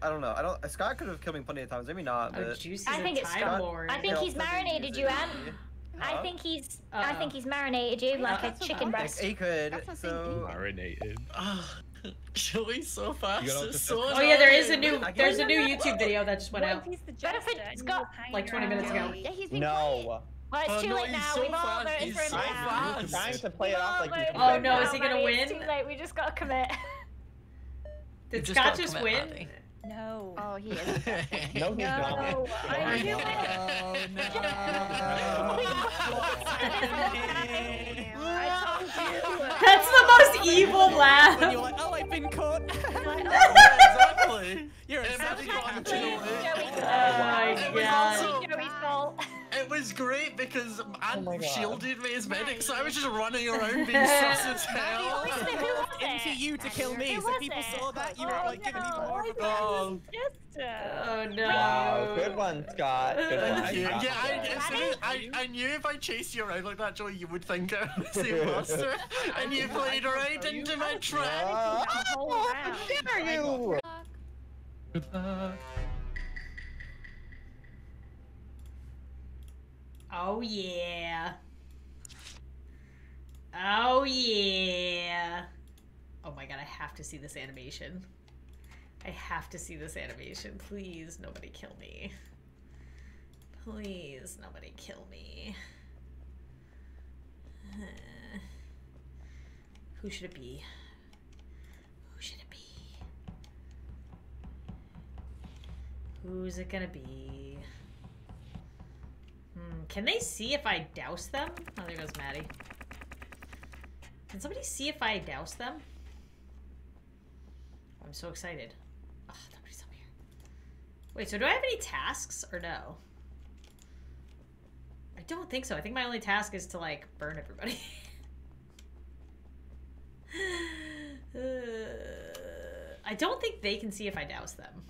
I don't know. I don't. Scott could have killed me plenty of times, maybe not, but... Oh, juicy I think it's Scott. Lord. I think he's marinated you, Ant. Huh? I think he's. Uh, I think he's marinated you like a chicken breast. He could. So marinated. Chili so fast. So oh yeah, there is a new. There's a new YouTube video that just went out. Scott, like twenty minutes ago. Yeah, he's been no. Well, it's too late now. We've all voted for him now. He's trying to play it off like he's. Oh no, is he gonna win? It's too late. We just gotta commit. Did Scott just win? No. Oh, he is. No, he's not. No, I knew it. That's the most evil laugh. When you're like, oh, I've been caught. Exactly. You're a savage one. Oh my god. It was great because Ant oh shielded me as medic, so I was just running around being sus as hell. Into you to kill me, so people it? saw that you oh, were like no. giving me more of oh. oh no! Wow, good one, Scott. Good one. Yeah, Scott. yeah I, I, I knew if I chased you around like that, Joey, you would think I was the master, and you played right into my trap. Yeah. Oh, how dare you! Good luck. Oh yeah. Oh yeah. Oh my god, I have to see this animation. I have to see this animation. Please, nobody kill me. Please, nobody kill me. Uh, who should it be? Who should it be? Who's it gonna be? Hmm, can they see if I douse them? Oh, there goes Maddie. Can somebody see if I douse them? Oh, I'm so excited. Oh, nobody's up here. Wait, so do I have any tasks or no? I I don't think so. I think my only task is to, like, burn everybody. uh, I don't think they can see if I douse them.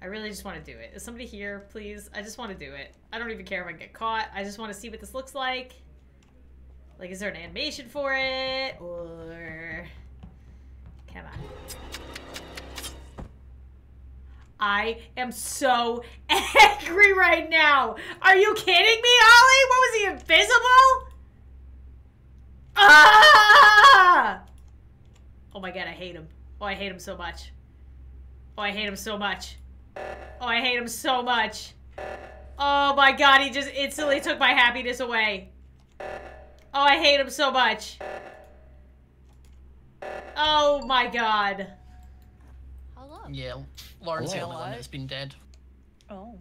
I really just want to do it. Is somebody here, please? I just want to do it. I don't even care if I get caught. I just want to see what this looks like. Like, is there an animation for it? Or... Come on. I am so angry right now! Are you kidding me, Ollie? What, was he invisible? Ah! Oh my god, I hate him. Oh, I hate him so much. Oh, I hate him so much. Oh, I hate him so much. Oh my god, he just instantly took my happiness away. Oh, I hate him so much. Oh my god. Hello. Yeah, Lauren's the only one that's been dead. Oh.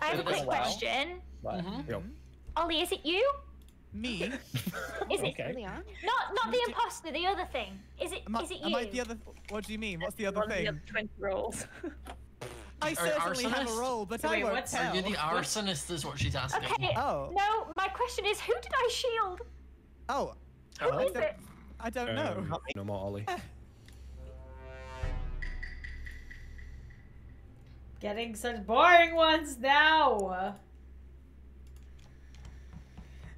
I have a quick question. Mm-hmm. Ollie, is it you? Me? Is it okay. Not not the imposter, the other thing. Is it I, is it you? Am I the other, what do you mean? What's the other One thing? The other twenty roles. I certainly arsonist? Have a role, but so I wait, won't what's tell. Are you the arsonist is what she's asking. Okay. Oh. No, my question is, who did I shield? Oh. Who oh, is I it? I don't know. Um, no more, Ollie. Getting such boring ones now.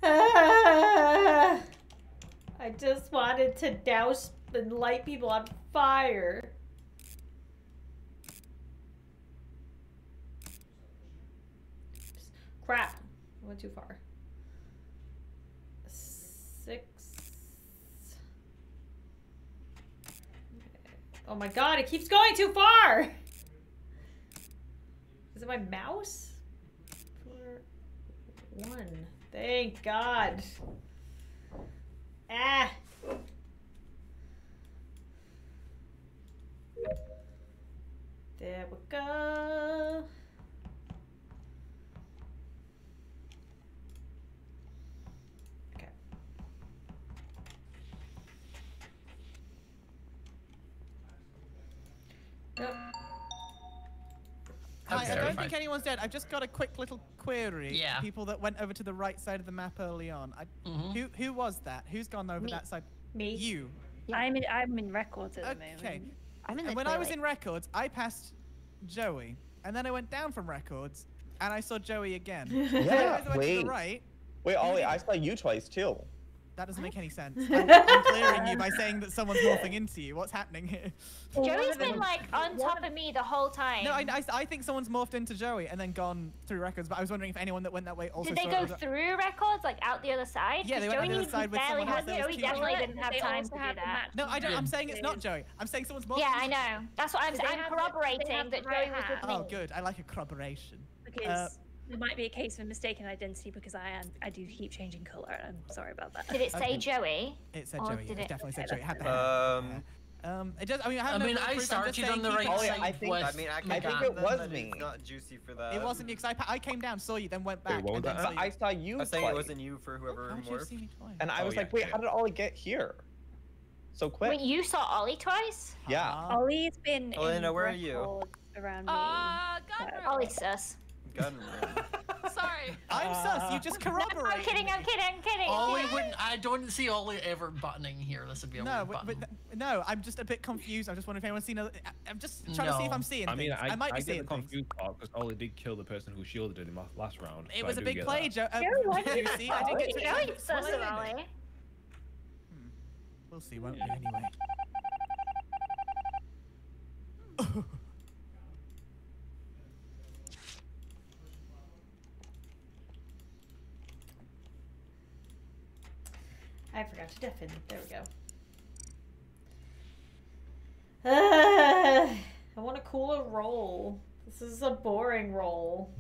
Ah, I just wanted to douse and light people on fire. Oops. Crap. I went too far. Six. Oh my god, it keeps going too far! Is it my mouse? Four. One. Thank God. Ah. There we go. Okay. Nope. Okay, I, I don't think anyone's dead. I've just got a quick little query. Yeah. People that went over to the right side of the map early on. I, mm-hmm. Who who was that? Who's gone over Me. That side? Me. You. I'm in I'm in records at okay. the moment. Okay. I'm in the and when toilet. I was in records, I passed Joey, and then I went down from records, and I saw Joey again. Yeah. I went Wait. To the right. Wait, Ollie, I saw you twice too. That doesn't make any sense. I'm, I'm clearing you by saying that someone's morphing into you. What's happening here? Joey's been like on top of me the whole time. No, I, I, I think someone's morphed into Joey and then gone through records, but I was wondering if anyone that went that way also Did they go through records, like out the other side? Yeah, they went out the other side with someone else. Joey definitely didn't have time to do that. No, I don't, I'm saying it's not Joey. I'm saying someone's morphed. Yeah, I know. That's what I'm saying. I'm corroborating that Joey was with me. Oh, good. I like a corroboration. Because... There might be a case of mistaken identity because I am, I do keep changing color. I'm sorry about that. Did it say okay. Joey? It said Joey. Did it? It definitely said Joey. It um, yeah. um, it does. I mean, I, have I, no mean, I started on the right side. I think, I mean, I, I think it was me. It's not juicy for that. It wasn't you because I, I came down, saw you, then went back. Wait, and then saw I saw you. I was saying it wasn't you for whoever oh, morphed. You and I oh, was yeah, like, wait, yeah. how did Ollie get here? So quick. Wait, you saw Ollie twice? Yeah. Uh, Ollie's been. Elena, where are you? Around me. Ah, God. Ollie's sus. Sorry. I'm uh, sus. You just corroborated. No, I'm kidding. I'm kidding. I'm kidding. Ollie wouldn't. I don't see Ollie ever buttoning here. This would be a no, weird button. But, no, I'm just a bit confused. I'm just wondering if anyone's seen. A, I'm just trying no. to see if I'm seeing. I mean, things. I, I might be I seeing. I'm confused because Ollie did kill the person who shielded him in my last round. It so was I a big play, Joe. Um, see, I didn't get to. You sus, Ollie. Hmm. We'll see, won't we? Anyway. I forgot to deafen. There we go. Uh, I want a cooler roll. This is a boring roll.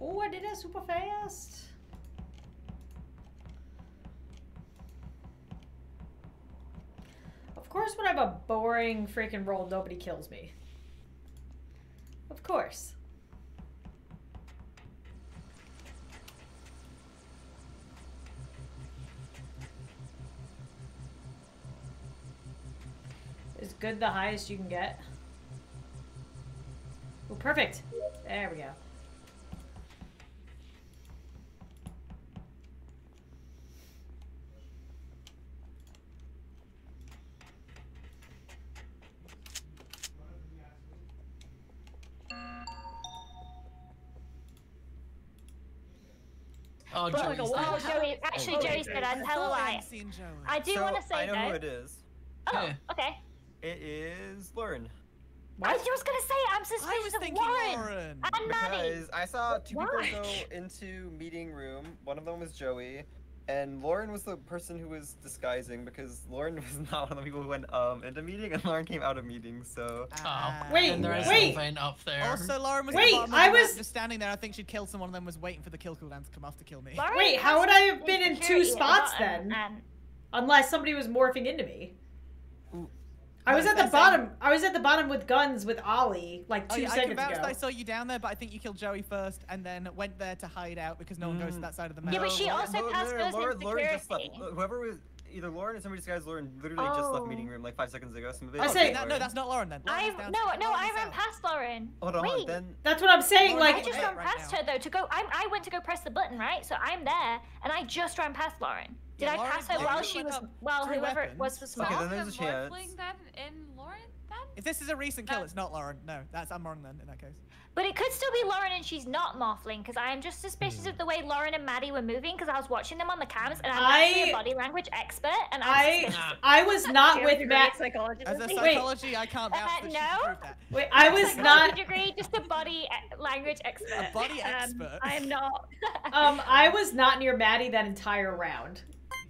Oh, I did that super fast. Of course, when I have a boring freaking roll, nobody kills me. Of course. Is good the highest you can get? Oh, perfect. There we go. Oh, Joey's oh, oh, Joey. Actually, oh, Joey said I'm hella lying. I do so, want to say that. I know though. Who it is. Oh, yeah. Okay. It is Lauren. What? I was just gonna say I'm suspicious of Lauren. Lauren. I'm because I saw two what? people go into meeting room. One of them was Joey, and Lauren was the person who was disguising because Lauren was not one of the people who went um into meeting, and Lauren came out of meeting. So oh. wait, and there is wait. something up there. Also, Lauren was wait, I was just standing there. I think she killed someone, and then was waiting for the kill cooldown to come off to kill me. Lauren wait, how would I have been in two spots then? Um, Unless somebody was morphing into me. I was at the bottom. I was at the bottom with guns with Ollie like two oh, yeah, seconds ago. I confessed I saw you down there, but I think you killed Joey first, and then went there to hide out because no mm. one goes to that side of the map. Yeah, but she also no, passed no, no, no. goes into security. Whoever was either Lauren or somebody disguised Lauren literally oh. just left meeting room like five seconds ago. So I say that, no, that's not Lauren then. I no, no, Lauren's I ran out. past Lauren. Hold on, Wait. then. That's what I'm saying. Lauren, like I just ran right past now. her though to go. I'm, I went to go press the button, right? So I'm there, and I just ran past Lauren. Did yeah, I Lauren, pass her while she was, well, whoever weapons. it was was small? Okay, then there's a chance. Lauren, then? If this is a recent kill, uh, it's not Lauren. No, that's I'm wrong then, in that case. But it could still be Lauren and she's not Morphling, because I am just suspicious mm. of the way Lauren and Maddie were moving, because I was watching them on the cams, and I'm I, actually a body language expert, and I'm I, I was not with Matt. As a psychology, wait. I can't vouch uh, that no? that. Wait, I was not. degree, just a body language expert. A body expert? Um, I am not. um, I was not near Maddie that entire round.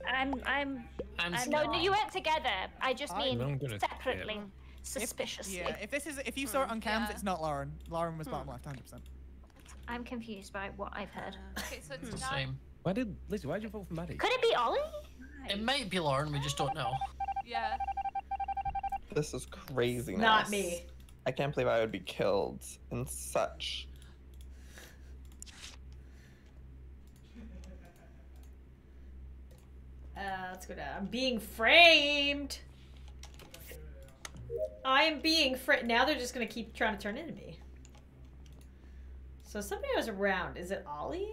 I'm, I'm, I'm, I'm no, no, you went together. I just I mean separately, him. suspiciously. If, yeah, if this is, if you saw it on cams, yeah. it's not Lauren. Lauren was hmm. bottom left, one hundred percent. I'm confused by what I've heard. Okay, so it's, it's not... the same. Why did, Lizzie, why did you vote for Maddie? Could it be Ollie? It might be Lauren, we just don't know. Yeah. This is craziness. Not me. I can't believe I would be killed and such. Uh, let's go down. I'm being framed. I'm being framed. Now they're just going to keep trying to turn into me. So somebody was around. Is it Ollie?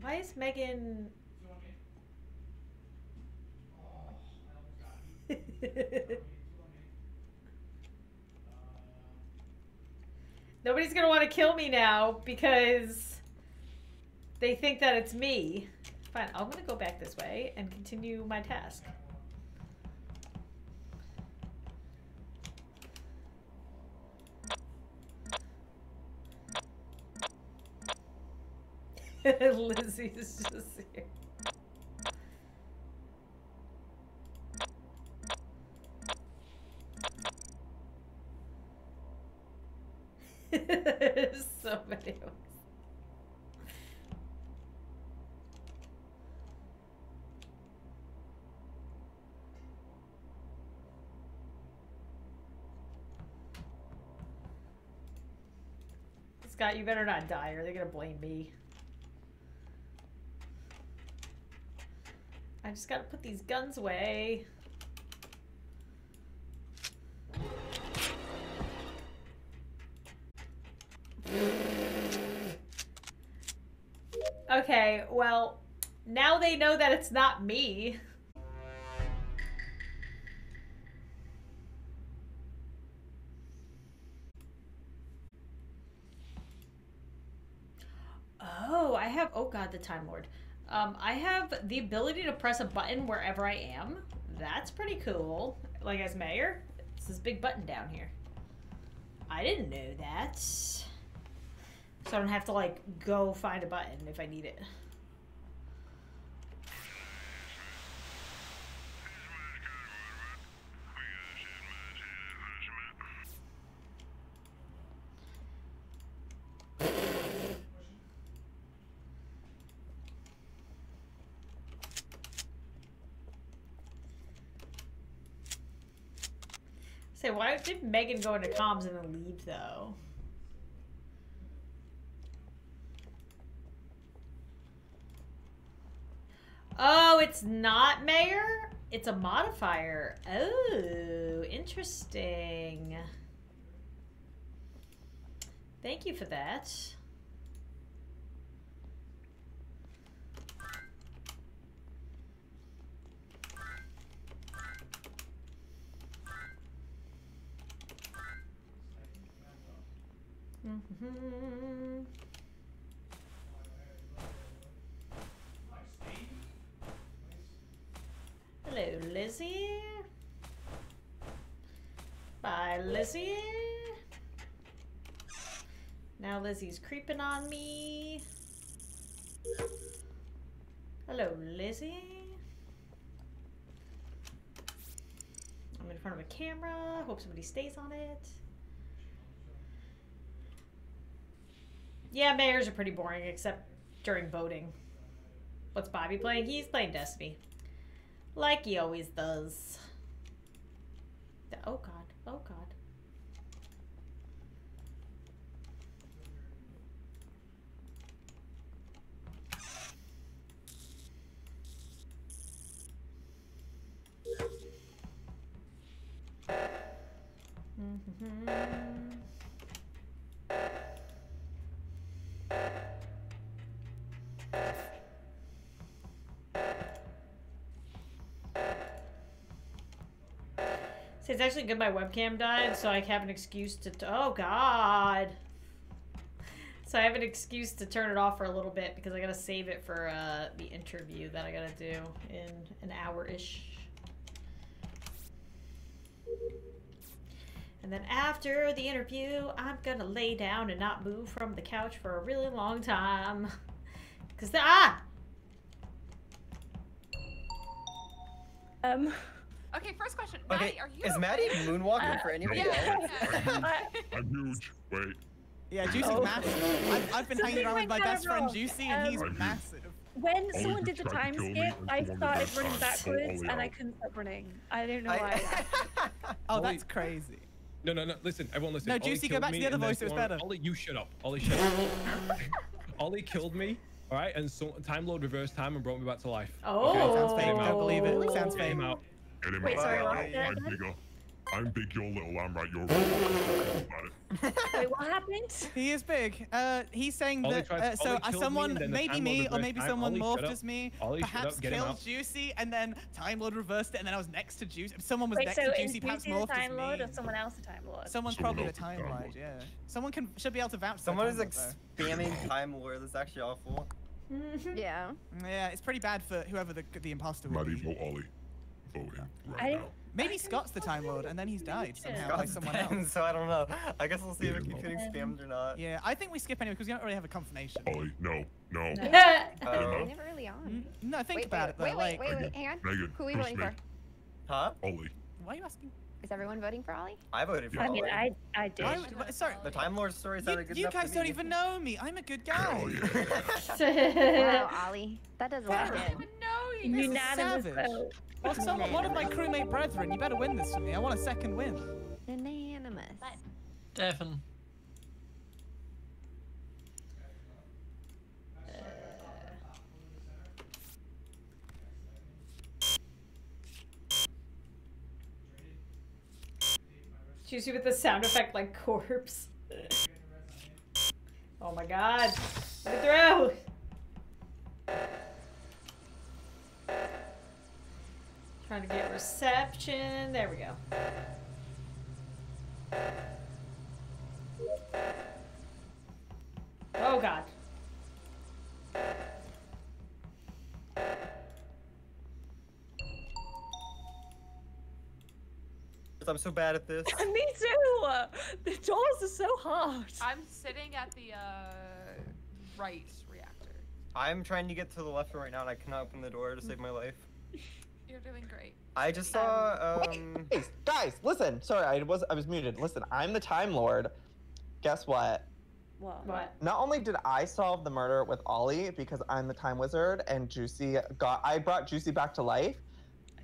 Why is Megan... Nobody's going to want to kill me now because they think that it's me. Fine, I'm gonna go back this way and continue my task. Lizzie is just here. There's so many of us. Scott, you better not die or they're gonna blame me. I just gotta put these guns away. Okay, well, now they know that it's not me. Oh god, the Time Lord. Um, I have the ability to press a button wherever I am. That's pretty cool. Like as mayor, it's this big button down here. I didn't know that. So I don't have to like go find a button if I need it. say, why did Megan go into comms and then leave, though? Oh, it's not Mayor? It's a modifier. Oh, interesting. Thank you for that. Mm-hmm. Hello, Lizzie. Bye, Lizzie. Now Lizzie's creeping on me. Hello, Lizzie. I'm in front of a camera. Hope somebody stays on it. Yeah, mayors are pretty boring, except during voting. What's Bobby playing? He's playing Destiny. Like he always does. The, oh god, oh god. Mm-hmm. See, it's actually good my webcam died, so I have an excuse to... T oh, God! So I have an excuse to turn it off for a little bit, because I gotta save it for uh, the interview that I gotta do in an hour-ish. And then after the interview, I'm gonna lay down and not move from the couch for a really long time. Because... Ah! Um... Okay, first question. Maddie, okay, are you is Maddie okay? moonwalking uh, for anybody else? Yeah. Yeah. I'm huge. Wait. Yeah, Juicy's oh. massive. I've, I've been so hanging around with my best friend Juicy, and um, he's I'm massive. When oh, someone did the time skip, I started running backwards, and I couldn't stop running. I don't know I, why. Oh, that's crazy. No, no, no. Listen, everyone listen. No, Juicy, go back to the other voice. It was better. Ollie, you shut up. Ollie, shut up. Ollie killed me. All right, and so Time Lord reversed time and brought me back to life. Oh. Sounds fake. Don't believe it. Sounds fake. Wait, sorry, what happened? I'm bigger. I'm big, you're little, I'm right, you're right. Wait, what happened? He is big. Uh, he's saying Ollie that, uh, so uh, someone, me, maybe me, or maybe time. someone Ollie morphed as me, Ollie perhaps killed Juicy, and then Time Lord reversed it, and then I was next to Juicy. Someone was Wait, next so to Juicy, perhaps morphed as me. Time Lord or someone else the Time Lord? Someone's someone probably the Time Lord, yeah. Someone can should be able to vouch for Someone is spamming Time Lord, that's actually awful. Yeah. Yeah, it's pretty bad for whoever the, the imposter would be. Maddie, Ollie. Right Maybe Scott's the Time Lord, and then he's died somehow Scott's by someone been, else. So I don't know. I guess we'll see if we keep getting spammed or not. Yeah, I think we skip anyway because we don't really have a confirmation. Ollie, no, no. no. uh, never really on. No, think wait, about wait, it though. Wait, wait, like, wait, wait, hang on. Megan, who are we voting me. for? Huh? Ollie. Why are you asking? Is everyone voting for Ollie? I voted for I Ollie. Mean, I mean, I did. I, sorry, the Time Lord story sounded good. You guys don't even know me. I'm a good guy. Oh, yeah. Wow, Ollie, that doesn't work. I don't even know you. Unanimous vote. Well, someone, one of my crewmate brethren, you better win this for me. I want a second win. Unanimous. Devin. Uh. Juicy with the sound effect like corpse. Oh my god. Let it through. Trying to get reception. There we go. Oh, God. I'm so bad at this. Me too. The doors are so hard. I'm sitting at the uh, right reactor. I'm trying to get to the left right now, and I cannot open the door to save my life. You're doing great. I just saw. Um... Wait, guys, guys, listen. Sorry, I was I was muted. Listen, I'm the Time Lord. Guess what? What? What? Not only did I solve the murder with Ollie because I'm the Time Wizard and Juicy got I brought Juicy back to life.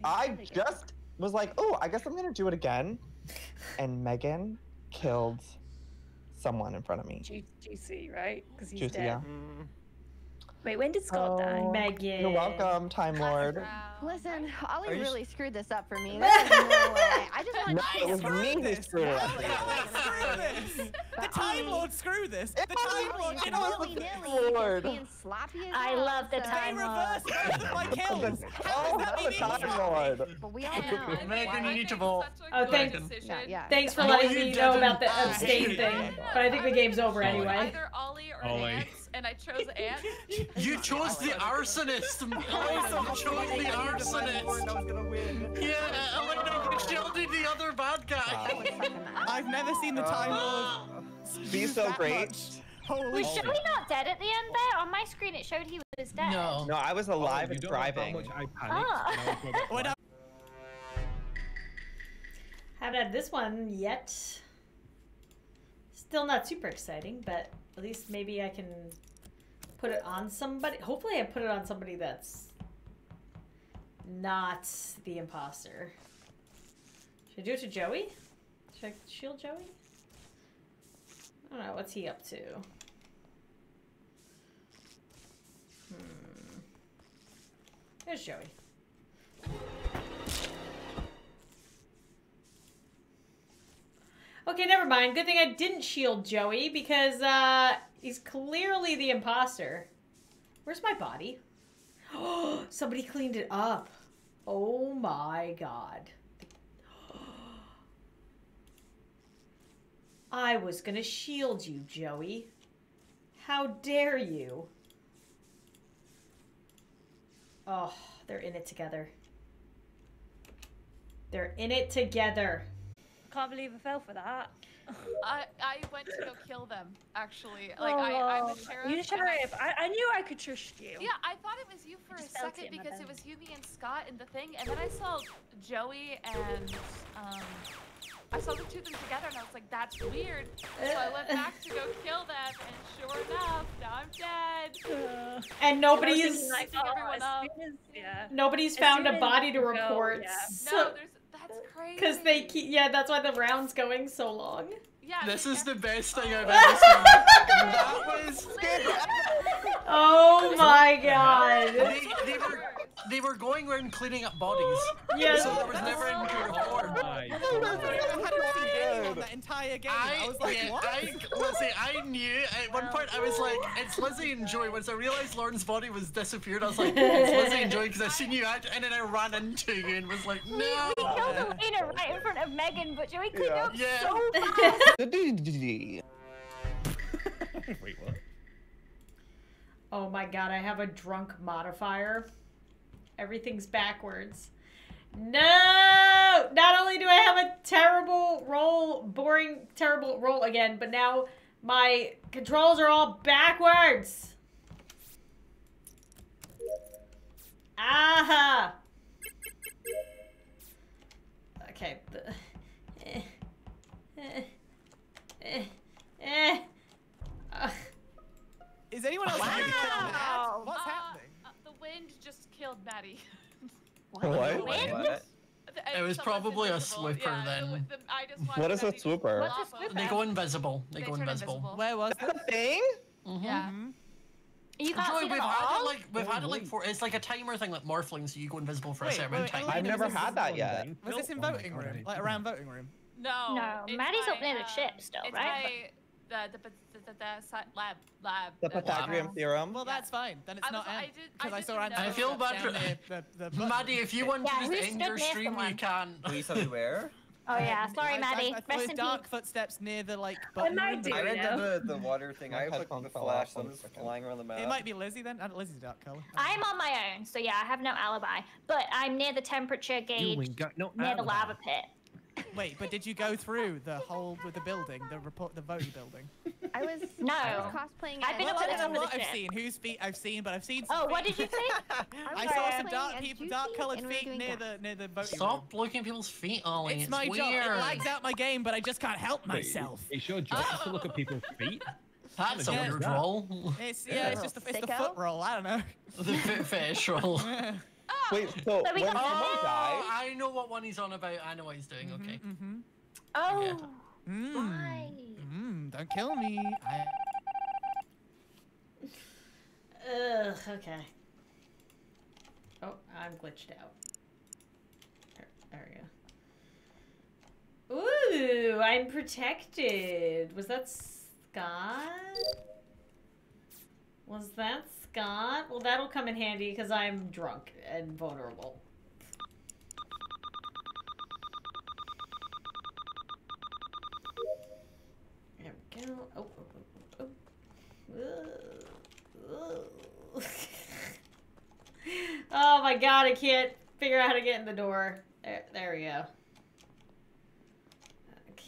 I, I just was like, oh, I guess I'm gonna do it again. and Megan killed someone in front of me. G GC, right? Because he's Juicy, dead. Yeah. Mm. Wait, when did Scott oh, die? Megan. You're welcome, Time Lord. Wow. Listen, Ollie really screwed this up for me. There's no way. I just want to. No, it was me that screwed it up. Screw this. The Time Lord screwed this. The Time Lord. You know what? Time Lord. I love the Time Lord. They reversed both of my kills. How is that being done? But we all know. Megan, you need to vote. Oh, thanks. Thanks for letting me know about the abstain thing. But I think the game's over anyway. Either Ollie or Ollie. And I chose Ant. You chose the Arsonist! Awesome, chose the Arsonist! Yeah, Elena shielded the other bad guy! I've never seen the Time Lord be so great. Holy shit. Was Joey not dead at the end there? On my screen it showed he was dead. No, no, I was alive and thriving. I haven't had this one yet. Still not super exciting, but at least maybe I can put it on somebody. Hopefully I put it on somebody that's not the imposter. Should I do it to Joey? Should I shield Joey? I don't know. What's he up to? Hmm. There's Joey. Okay, never mind. Good thing I didn't shield Joey because uh, he's clearly the imposter. Where's my body? Oh, somebody cleaned it up. Oh my God. I was gonna shield you, Joey. How dare you? Oh, they're in it together. They're in it together. Can't believe I fell for that. I I went to go kill them, actually. Like, oh, I, I'm the sheriff. You sheriff. I, I knew I could trust you. Yeah, I thought it was you for a second because it was Hubie and Scott and the thing, and then I saw Joey and um, I saw the two of them together, and I was like, that's weird. So I went back to go kill them, and sure enough, now I'm dead. And nobody's and oh, as, yeah. nobody's found a body to report. Go, yeah. So no, there's. That's crazy. Because they keep, yeah, that's why the round's going so long. Yeah. This is the best thing I've ever seen. That was. Oh my God. They, they, were, they were going around cleaning up bodies. Yes. So there was never any reward. I hadn't seen that entire game. I, I was like, yeah, what? I, Lizzie, I knew. At one point, I was like, it's Lizzie and Joey. Once I realized Lauren's body was disappeared, I was like, it's Lizzie and Joey because I seen you. I, and then I ran into you and was like, no. We, we killed Elena right in front of Megan, but Joey cleaned yeah. up yeah. so fast. Wait, what? Oh my God, I have a drunk modifier. Everything's backwards. No! Not only do I have a terrible roll, boring, terrible roll again, but now my controls are all backwards. Aha! Okay. Is anyone else wow. wow. What's uh, happening? Uh, the wind just killed Maddie. What? What? What? It was probably a swooper yeah, then. The, the, what is a swooper? What's a swooper? They go invisible. They, they go invisible. invisible. Where was that thing? Mm-hmm. Yeah. You can't Joey, see we've had it like we've oh, had it like for it's like a timer thing like Morphling, so you go invisible for wait, a certain wait, time. I've never had that yet. Thing. Was this in oh voting room? Like around voting room? No. No. Maddie's up near the ship still, right? The, the, the, the, the lab, lab. The Pythagorean wow. theorem. Well, that's fine. Then it's I was, not Ant. Because I, I, I saw Ant. I feel bad for the, the, the Maddie, if you want yeah, to just end your stream, you can. Please where? Oh yeah, sorry, Maddie. I, I, I Rest in dark peace. Footsteps near the like. Button. I read the, the water thing. I have the flash flying around the map. It might be Lizzie then. Lizzie's dark color. I'm on my own, so yeah, I have no alibi. But I'm near the temperature gauge, near the lava pit. Wait, but did you go through the whole with the building, the report, the voting building? I was no. I was cosplaying. I've been well, I don't know what I've seen. Who's feet I've seen, but I've seen. Some oh, feet. What did you say? I saw some dark people, dark-colored feet near that. the near the voting. Stop room. looking at people's feet, Ollie. It's, it's my weird. job. It lags out my game, but I just can't help Wait, myself. It's your job oh. to look at people's feet. That's a weird roll. It's yeah, yeah it's just the, it's the foot roll. I don't know. The foot fetish roll. Wait, so, so we when, oh, I know what one he's on about. I know what he's doing. Mm-hmm, okay. Mm-hmm. Oh, yeah. mm. Why? Mm, don't kill me. I... Ugh, okay. Oh, I'm glitched out. There, there we go. Ooh, I'm protected. Was that Scott? Was that Scott? Well, that'll come in handy because I'm drunk and vulnerable. There we go. Oh, oh, oh, oh. Oh my god, I can't figure out how to get in the door. There, there we go.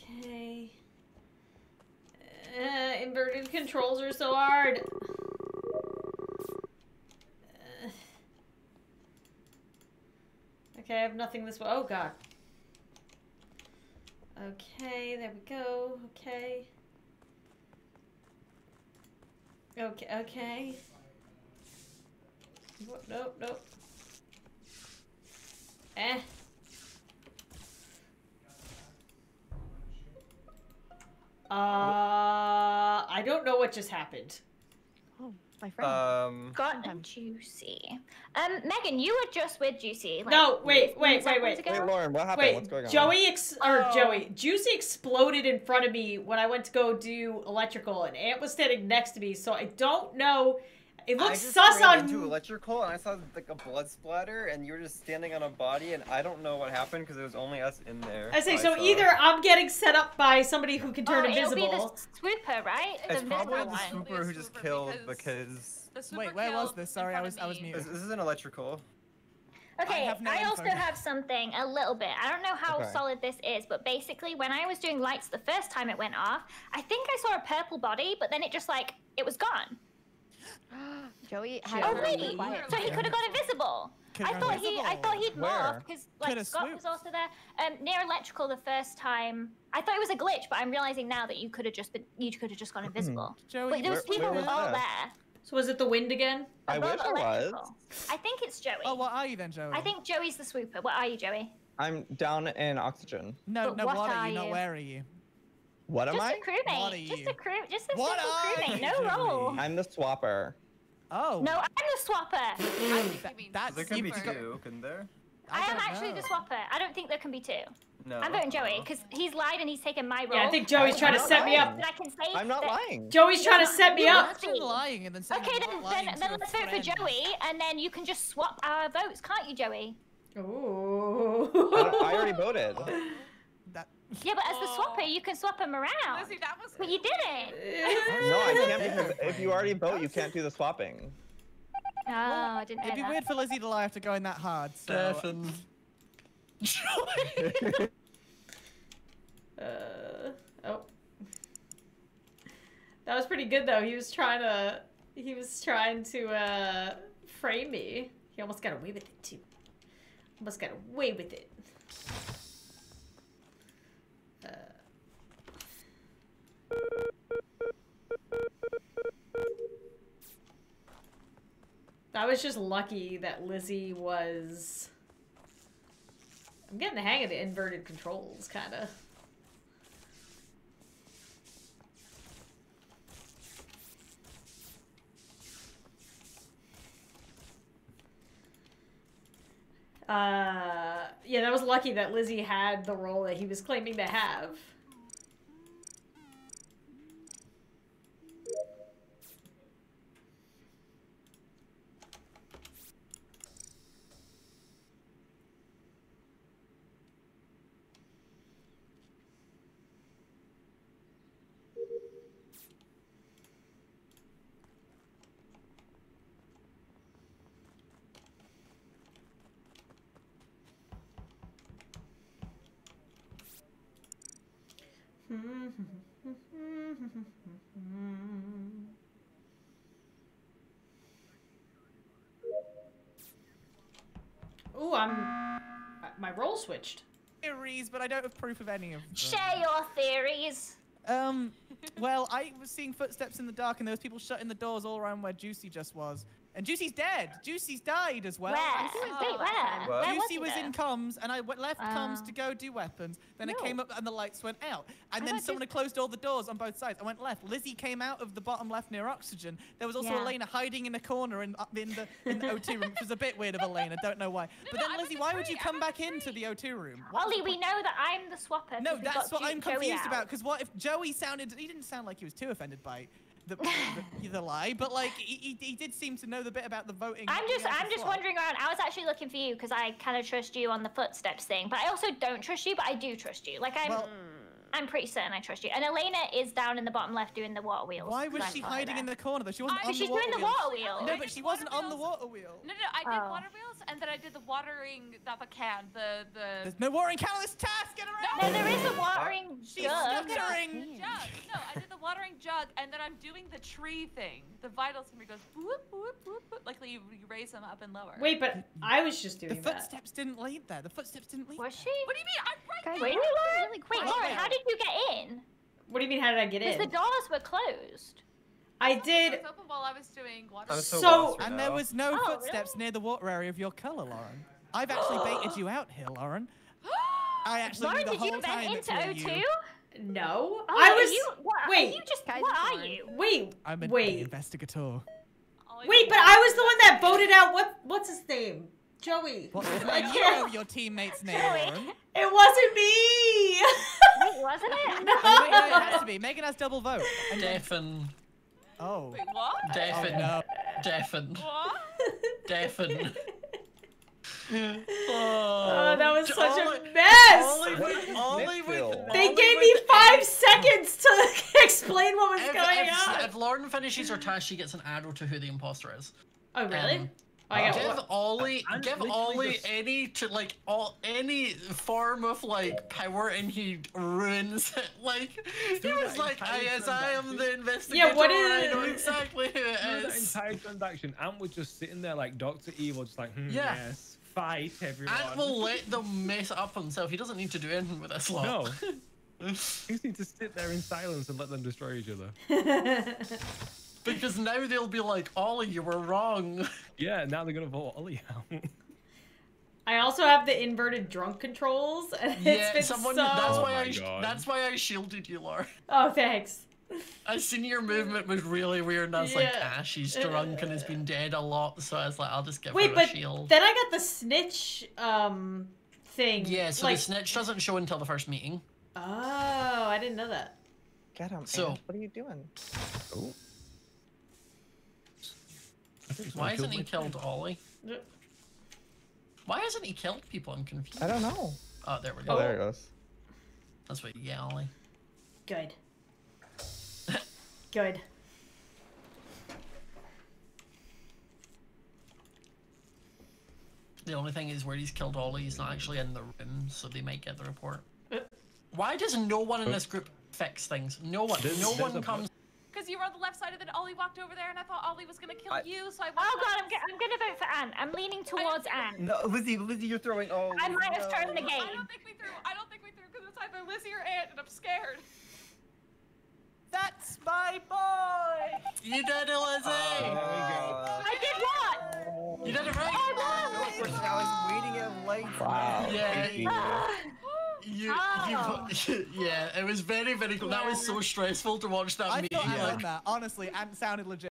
Okay. Uh, inverted controls are so hard. Uh, okay, I have nothing this way. Oh god. Okay, there we go. Okay. Okay, okay. Nope, nope. Eh. Uh, I don't know what just happened. Oh, my friend. Um, Got him. Juicy. Um, Megan, you were just with Juicy. Like, no, wait, wait, wait, wait. Ago. Wait, Lauren, what happened? Wait, what's going on? Joey ex or oh. Joey, Juicy exploded in front of me when I went to go do electrical, and Ant was standing next to me, so I don't know. It looks sus on. I just ran into electrical and I saw like a blood splatter, and you were just standing on a body, and I don't know what happened because there was only us in there. I say so. Either I'm getting set up by somebody who can turn oh, invisible. It'll be the Swooper, right? It's the probably the Swooper who just killed because. Wait, where was this? Sorry, I was I was muted. This, this is an electrical. Okay, I, no I also have something a little bit. I don't know how okay. solid this is, but basically when I was doing lights the first time it went off, I think I saw a purple body, but then it just like it was gone. Joey had oh wait, really so he could have got invisible. Could I thought invisible. he, I thought he'd morph because like Scott swooped. was also there. Um, near electrical the first time, I thought it was a glitch, but I'm realizing now that you could have just been, you could have just gone invisible. Joey, but there was people were all there. So was it the wind again? I wish it was. I think it's Joey. Oh, what are you then, Joey? I think Joey's the Swooper. What are you, Joey? I'm down in oxygen. No, but no. What, what are, are you? Not where are you? What am just I? A crewmate. Just a crew. Just a what simple crewmate. No Joey? Role. I'm the Swapper. Oh. No, I'm the Swapper. that, that's there can be two, couldn't there? I, I am actually know. the Swapper. I don't think there can be two. No. I'm voting Joey because he's lied and he's taken my role. Yeah, I think Joey's oh, trying I'm to set lying. me up. But I can say I'm not lying. Joey's trying to set me up. Lying and then okay, then then, then let's vote friend. for Joey, and then you can just swap our votes, can't you, Joey? Ooh. I, I already voted. Yeah, but as the Swapper, you can swap him around. Lizzie, that was but you didn't. No, I can't because if you already vote, you can't do the swapping. Oh, I didn't know It'd be that. weird for Lizzie to lie after going that hard, so... uh, oh. That was pretty good, though. He was trying to... He was trying to, uh, frame me. He almost got away with it, too. Almost got away with it. I was just lucky that Lizzie was... I'm getting the hang of the inverted controls, kinda. Uh, yeah, that was lucky that Lizzie had the role that he was claiming to have. Ooh, I'm... My role switched. Theories, but I don't have proof of any of them. Share your theories. Um, well, I was seeing footsteps in the dark and there was people shutting the doors all around where Juicy just was. And Juicy's dead. Juicy's died as well. Where? Juicy was, wait, where? where? Juicy was, was in comms, and I left uh, comms to go do weapons. Then no. I came up, and the lights went out. And I then someone had closed all the doors on both sides. I went left. Lizzie came out of the bottom left near oxygen. There was also yeah. Elena hiding in a corner in, in the in the O two room, which was a bit weird of Elena. Don't know why. No, but no, then, Lizzie, why would you come I'm back into the O two room? Ollie, we know that I'm the swapper. No, that's what I'm confused about. Because what if Joey sounded? He didn't sound like he was too offended by it. The, the, the lie, but like he, he did seem to know the bit about the voting. I'm just, I'm just wandering around. I was actually looking for you because I kind of trust you on the footsteps thing, but I also don't trust you. But I do trust you. Like I'm, well, I'm pretty certain I trust you. And Elena is down in the bottom left doing the water wheels. Why was she hiding in the corner though? She wasn't. I, on she's the doing the water wheels. No, but she wasn't on the water wheel. No, no, I did oh. water wheels, and then I did the watering that I can. The the. There's no watering can on this task. Get around. No, there is a watering jug. She's stuttering. No, I did the watering jug, and then I'm doing. The tree thing, the vitals, and it goes whoop, whoop, whoop, whoop. Likely you, you raise them up and lower. Wait, but I was just doing the that. The footsteps didn't lead there. The footsteps didn't lead. Was she? There. What do you mean? I'm right Guys, there. Wait, Lauren. Really wait, Lauren. How did you get in? What do you mean? How did I get in? Because the doors were closed. I did. I open while I was doing water. I was so, so and there was no oh, footsteps really? near the water area of your color, Lauren. I've actually baited you out here, Lauren. I actually Lauren, knew the whole you time into O two? No, oh, I was. Are you, what, wait, are you just guys what are you? Wait, I'm an wait. investigator. Wait, but I was the one that voted out. What? What's his name? Joey. What's his name? You know your teammate's name. Joey. It wasn't me. Wait, wasn't it? No. Wait, no, it has to be. Megan has double vote. Deafen. Oh. Wait, what? Deafen. Oh, no. Deafen. What? Deafen. oh, oh, that was such Ollie, a mess! Ollie with, Ollie with, they Ollie gave me five Ed, seconds to explain what was if, going if, on. If Lauren finishes her task, she gets an arrow to who the imposter is. Oh really? Um, oh, yeah. Give Ollie, I'm give Ollie just... any to like all any form of like power, and he ruins it. Like he was like, I, as I am the investigator. Yeah, what is? I know exactly who it is. The entire transaction, Ant was just sitting there like Doctor Evil, just like hmm, yeah. yes. Fight everyone. Ant will let them mess up himself. He doesn't need to do anything with this lot. No. You just need to sit there in silence and let them destroy each other. Because now they'll be like, Ollie, you were wrong. Yeah, now they're gonna vote Ollie out. I also have the inverted drunk controls, and yeah, it's been someone, so... That's why, oh I, God. that's why I shielded you, Laura. Oh, thanks. I seen your movement was really weird, and I was yeah. like, ah, she's drunk and has been dead a lot, so I was like, I'll just give Wait, her a shield. Wait, but then I got the snitch um, thing. Yeah, so like... the snitch doesn't show until the first meeting. Oh, I didn't know that. Get him, so, Ant. What are you doing? Oh. Why hasn't he killed Ollie? Why hasn't he killed people? I'm confused. I don't know. Oh, there we go. Oh, there it goes. That's what you get, Ollie. Good. Good. The only thing is where he's killed Ollie, he's not actually in the room, so they might get the report. Uh, Why does no one in this group fix things? No one. This, no one comes. Because you were on the left side of it, Ollie walked over there, and I thought Ollie was going to kill I, you, so I walked Oh, God, I'm, go I'm going to vote for Anne. I'm leaning towards Anne. No, Lizzie, Lizzie, you're throwing all... I might have thrown the game. I don't think we threw. I don't think we threw, because it's either Lizzie or Anne, and I'm scared. That's my boy! You did it, Lizzie! Uh, I did what? Oh. You did it right! I, I, was, I was waiting in late. Wow. Yeah. you, oh. you, yeah, it was very, very cool. That was so stressful to watch that I meeting. I like, that. Honestly, Ant sounded legit.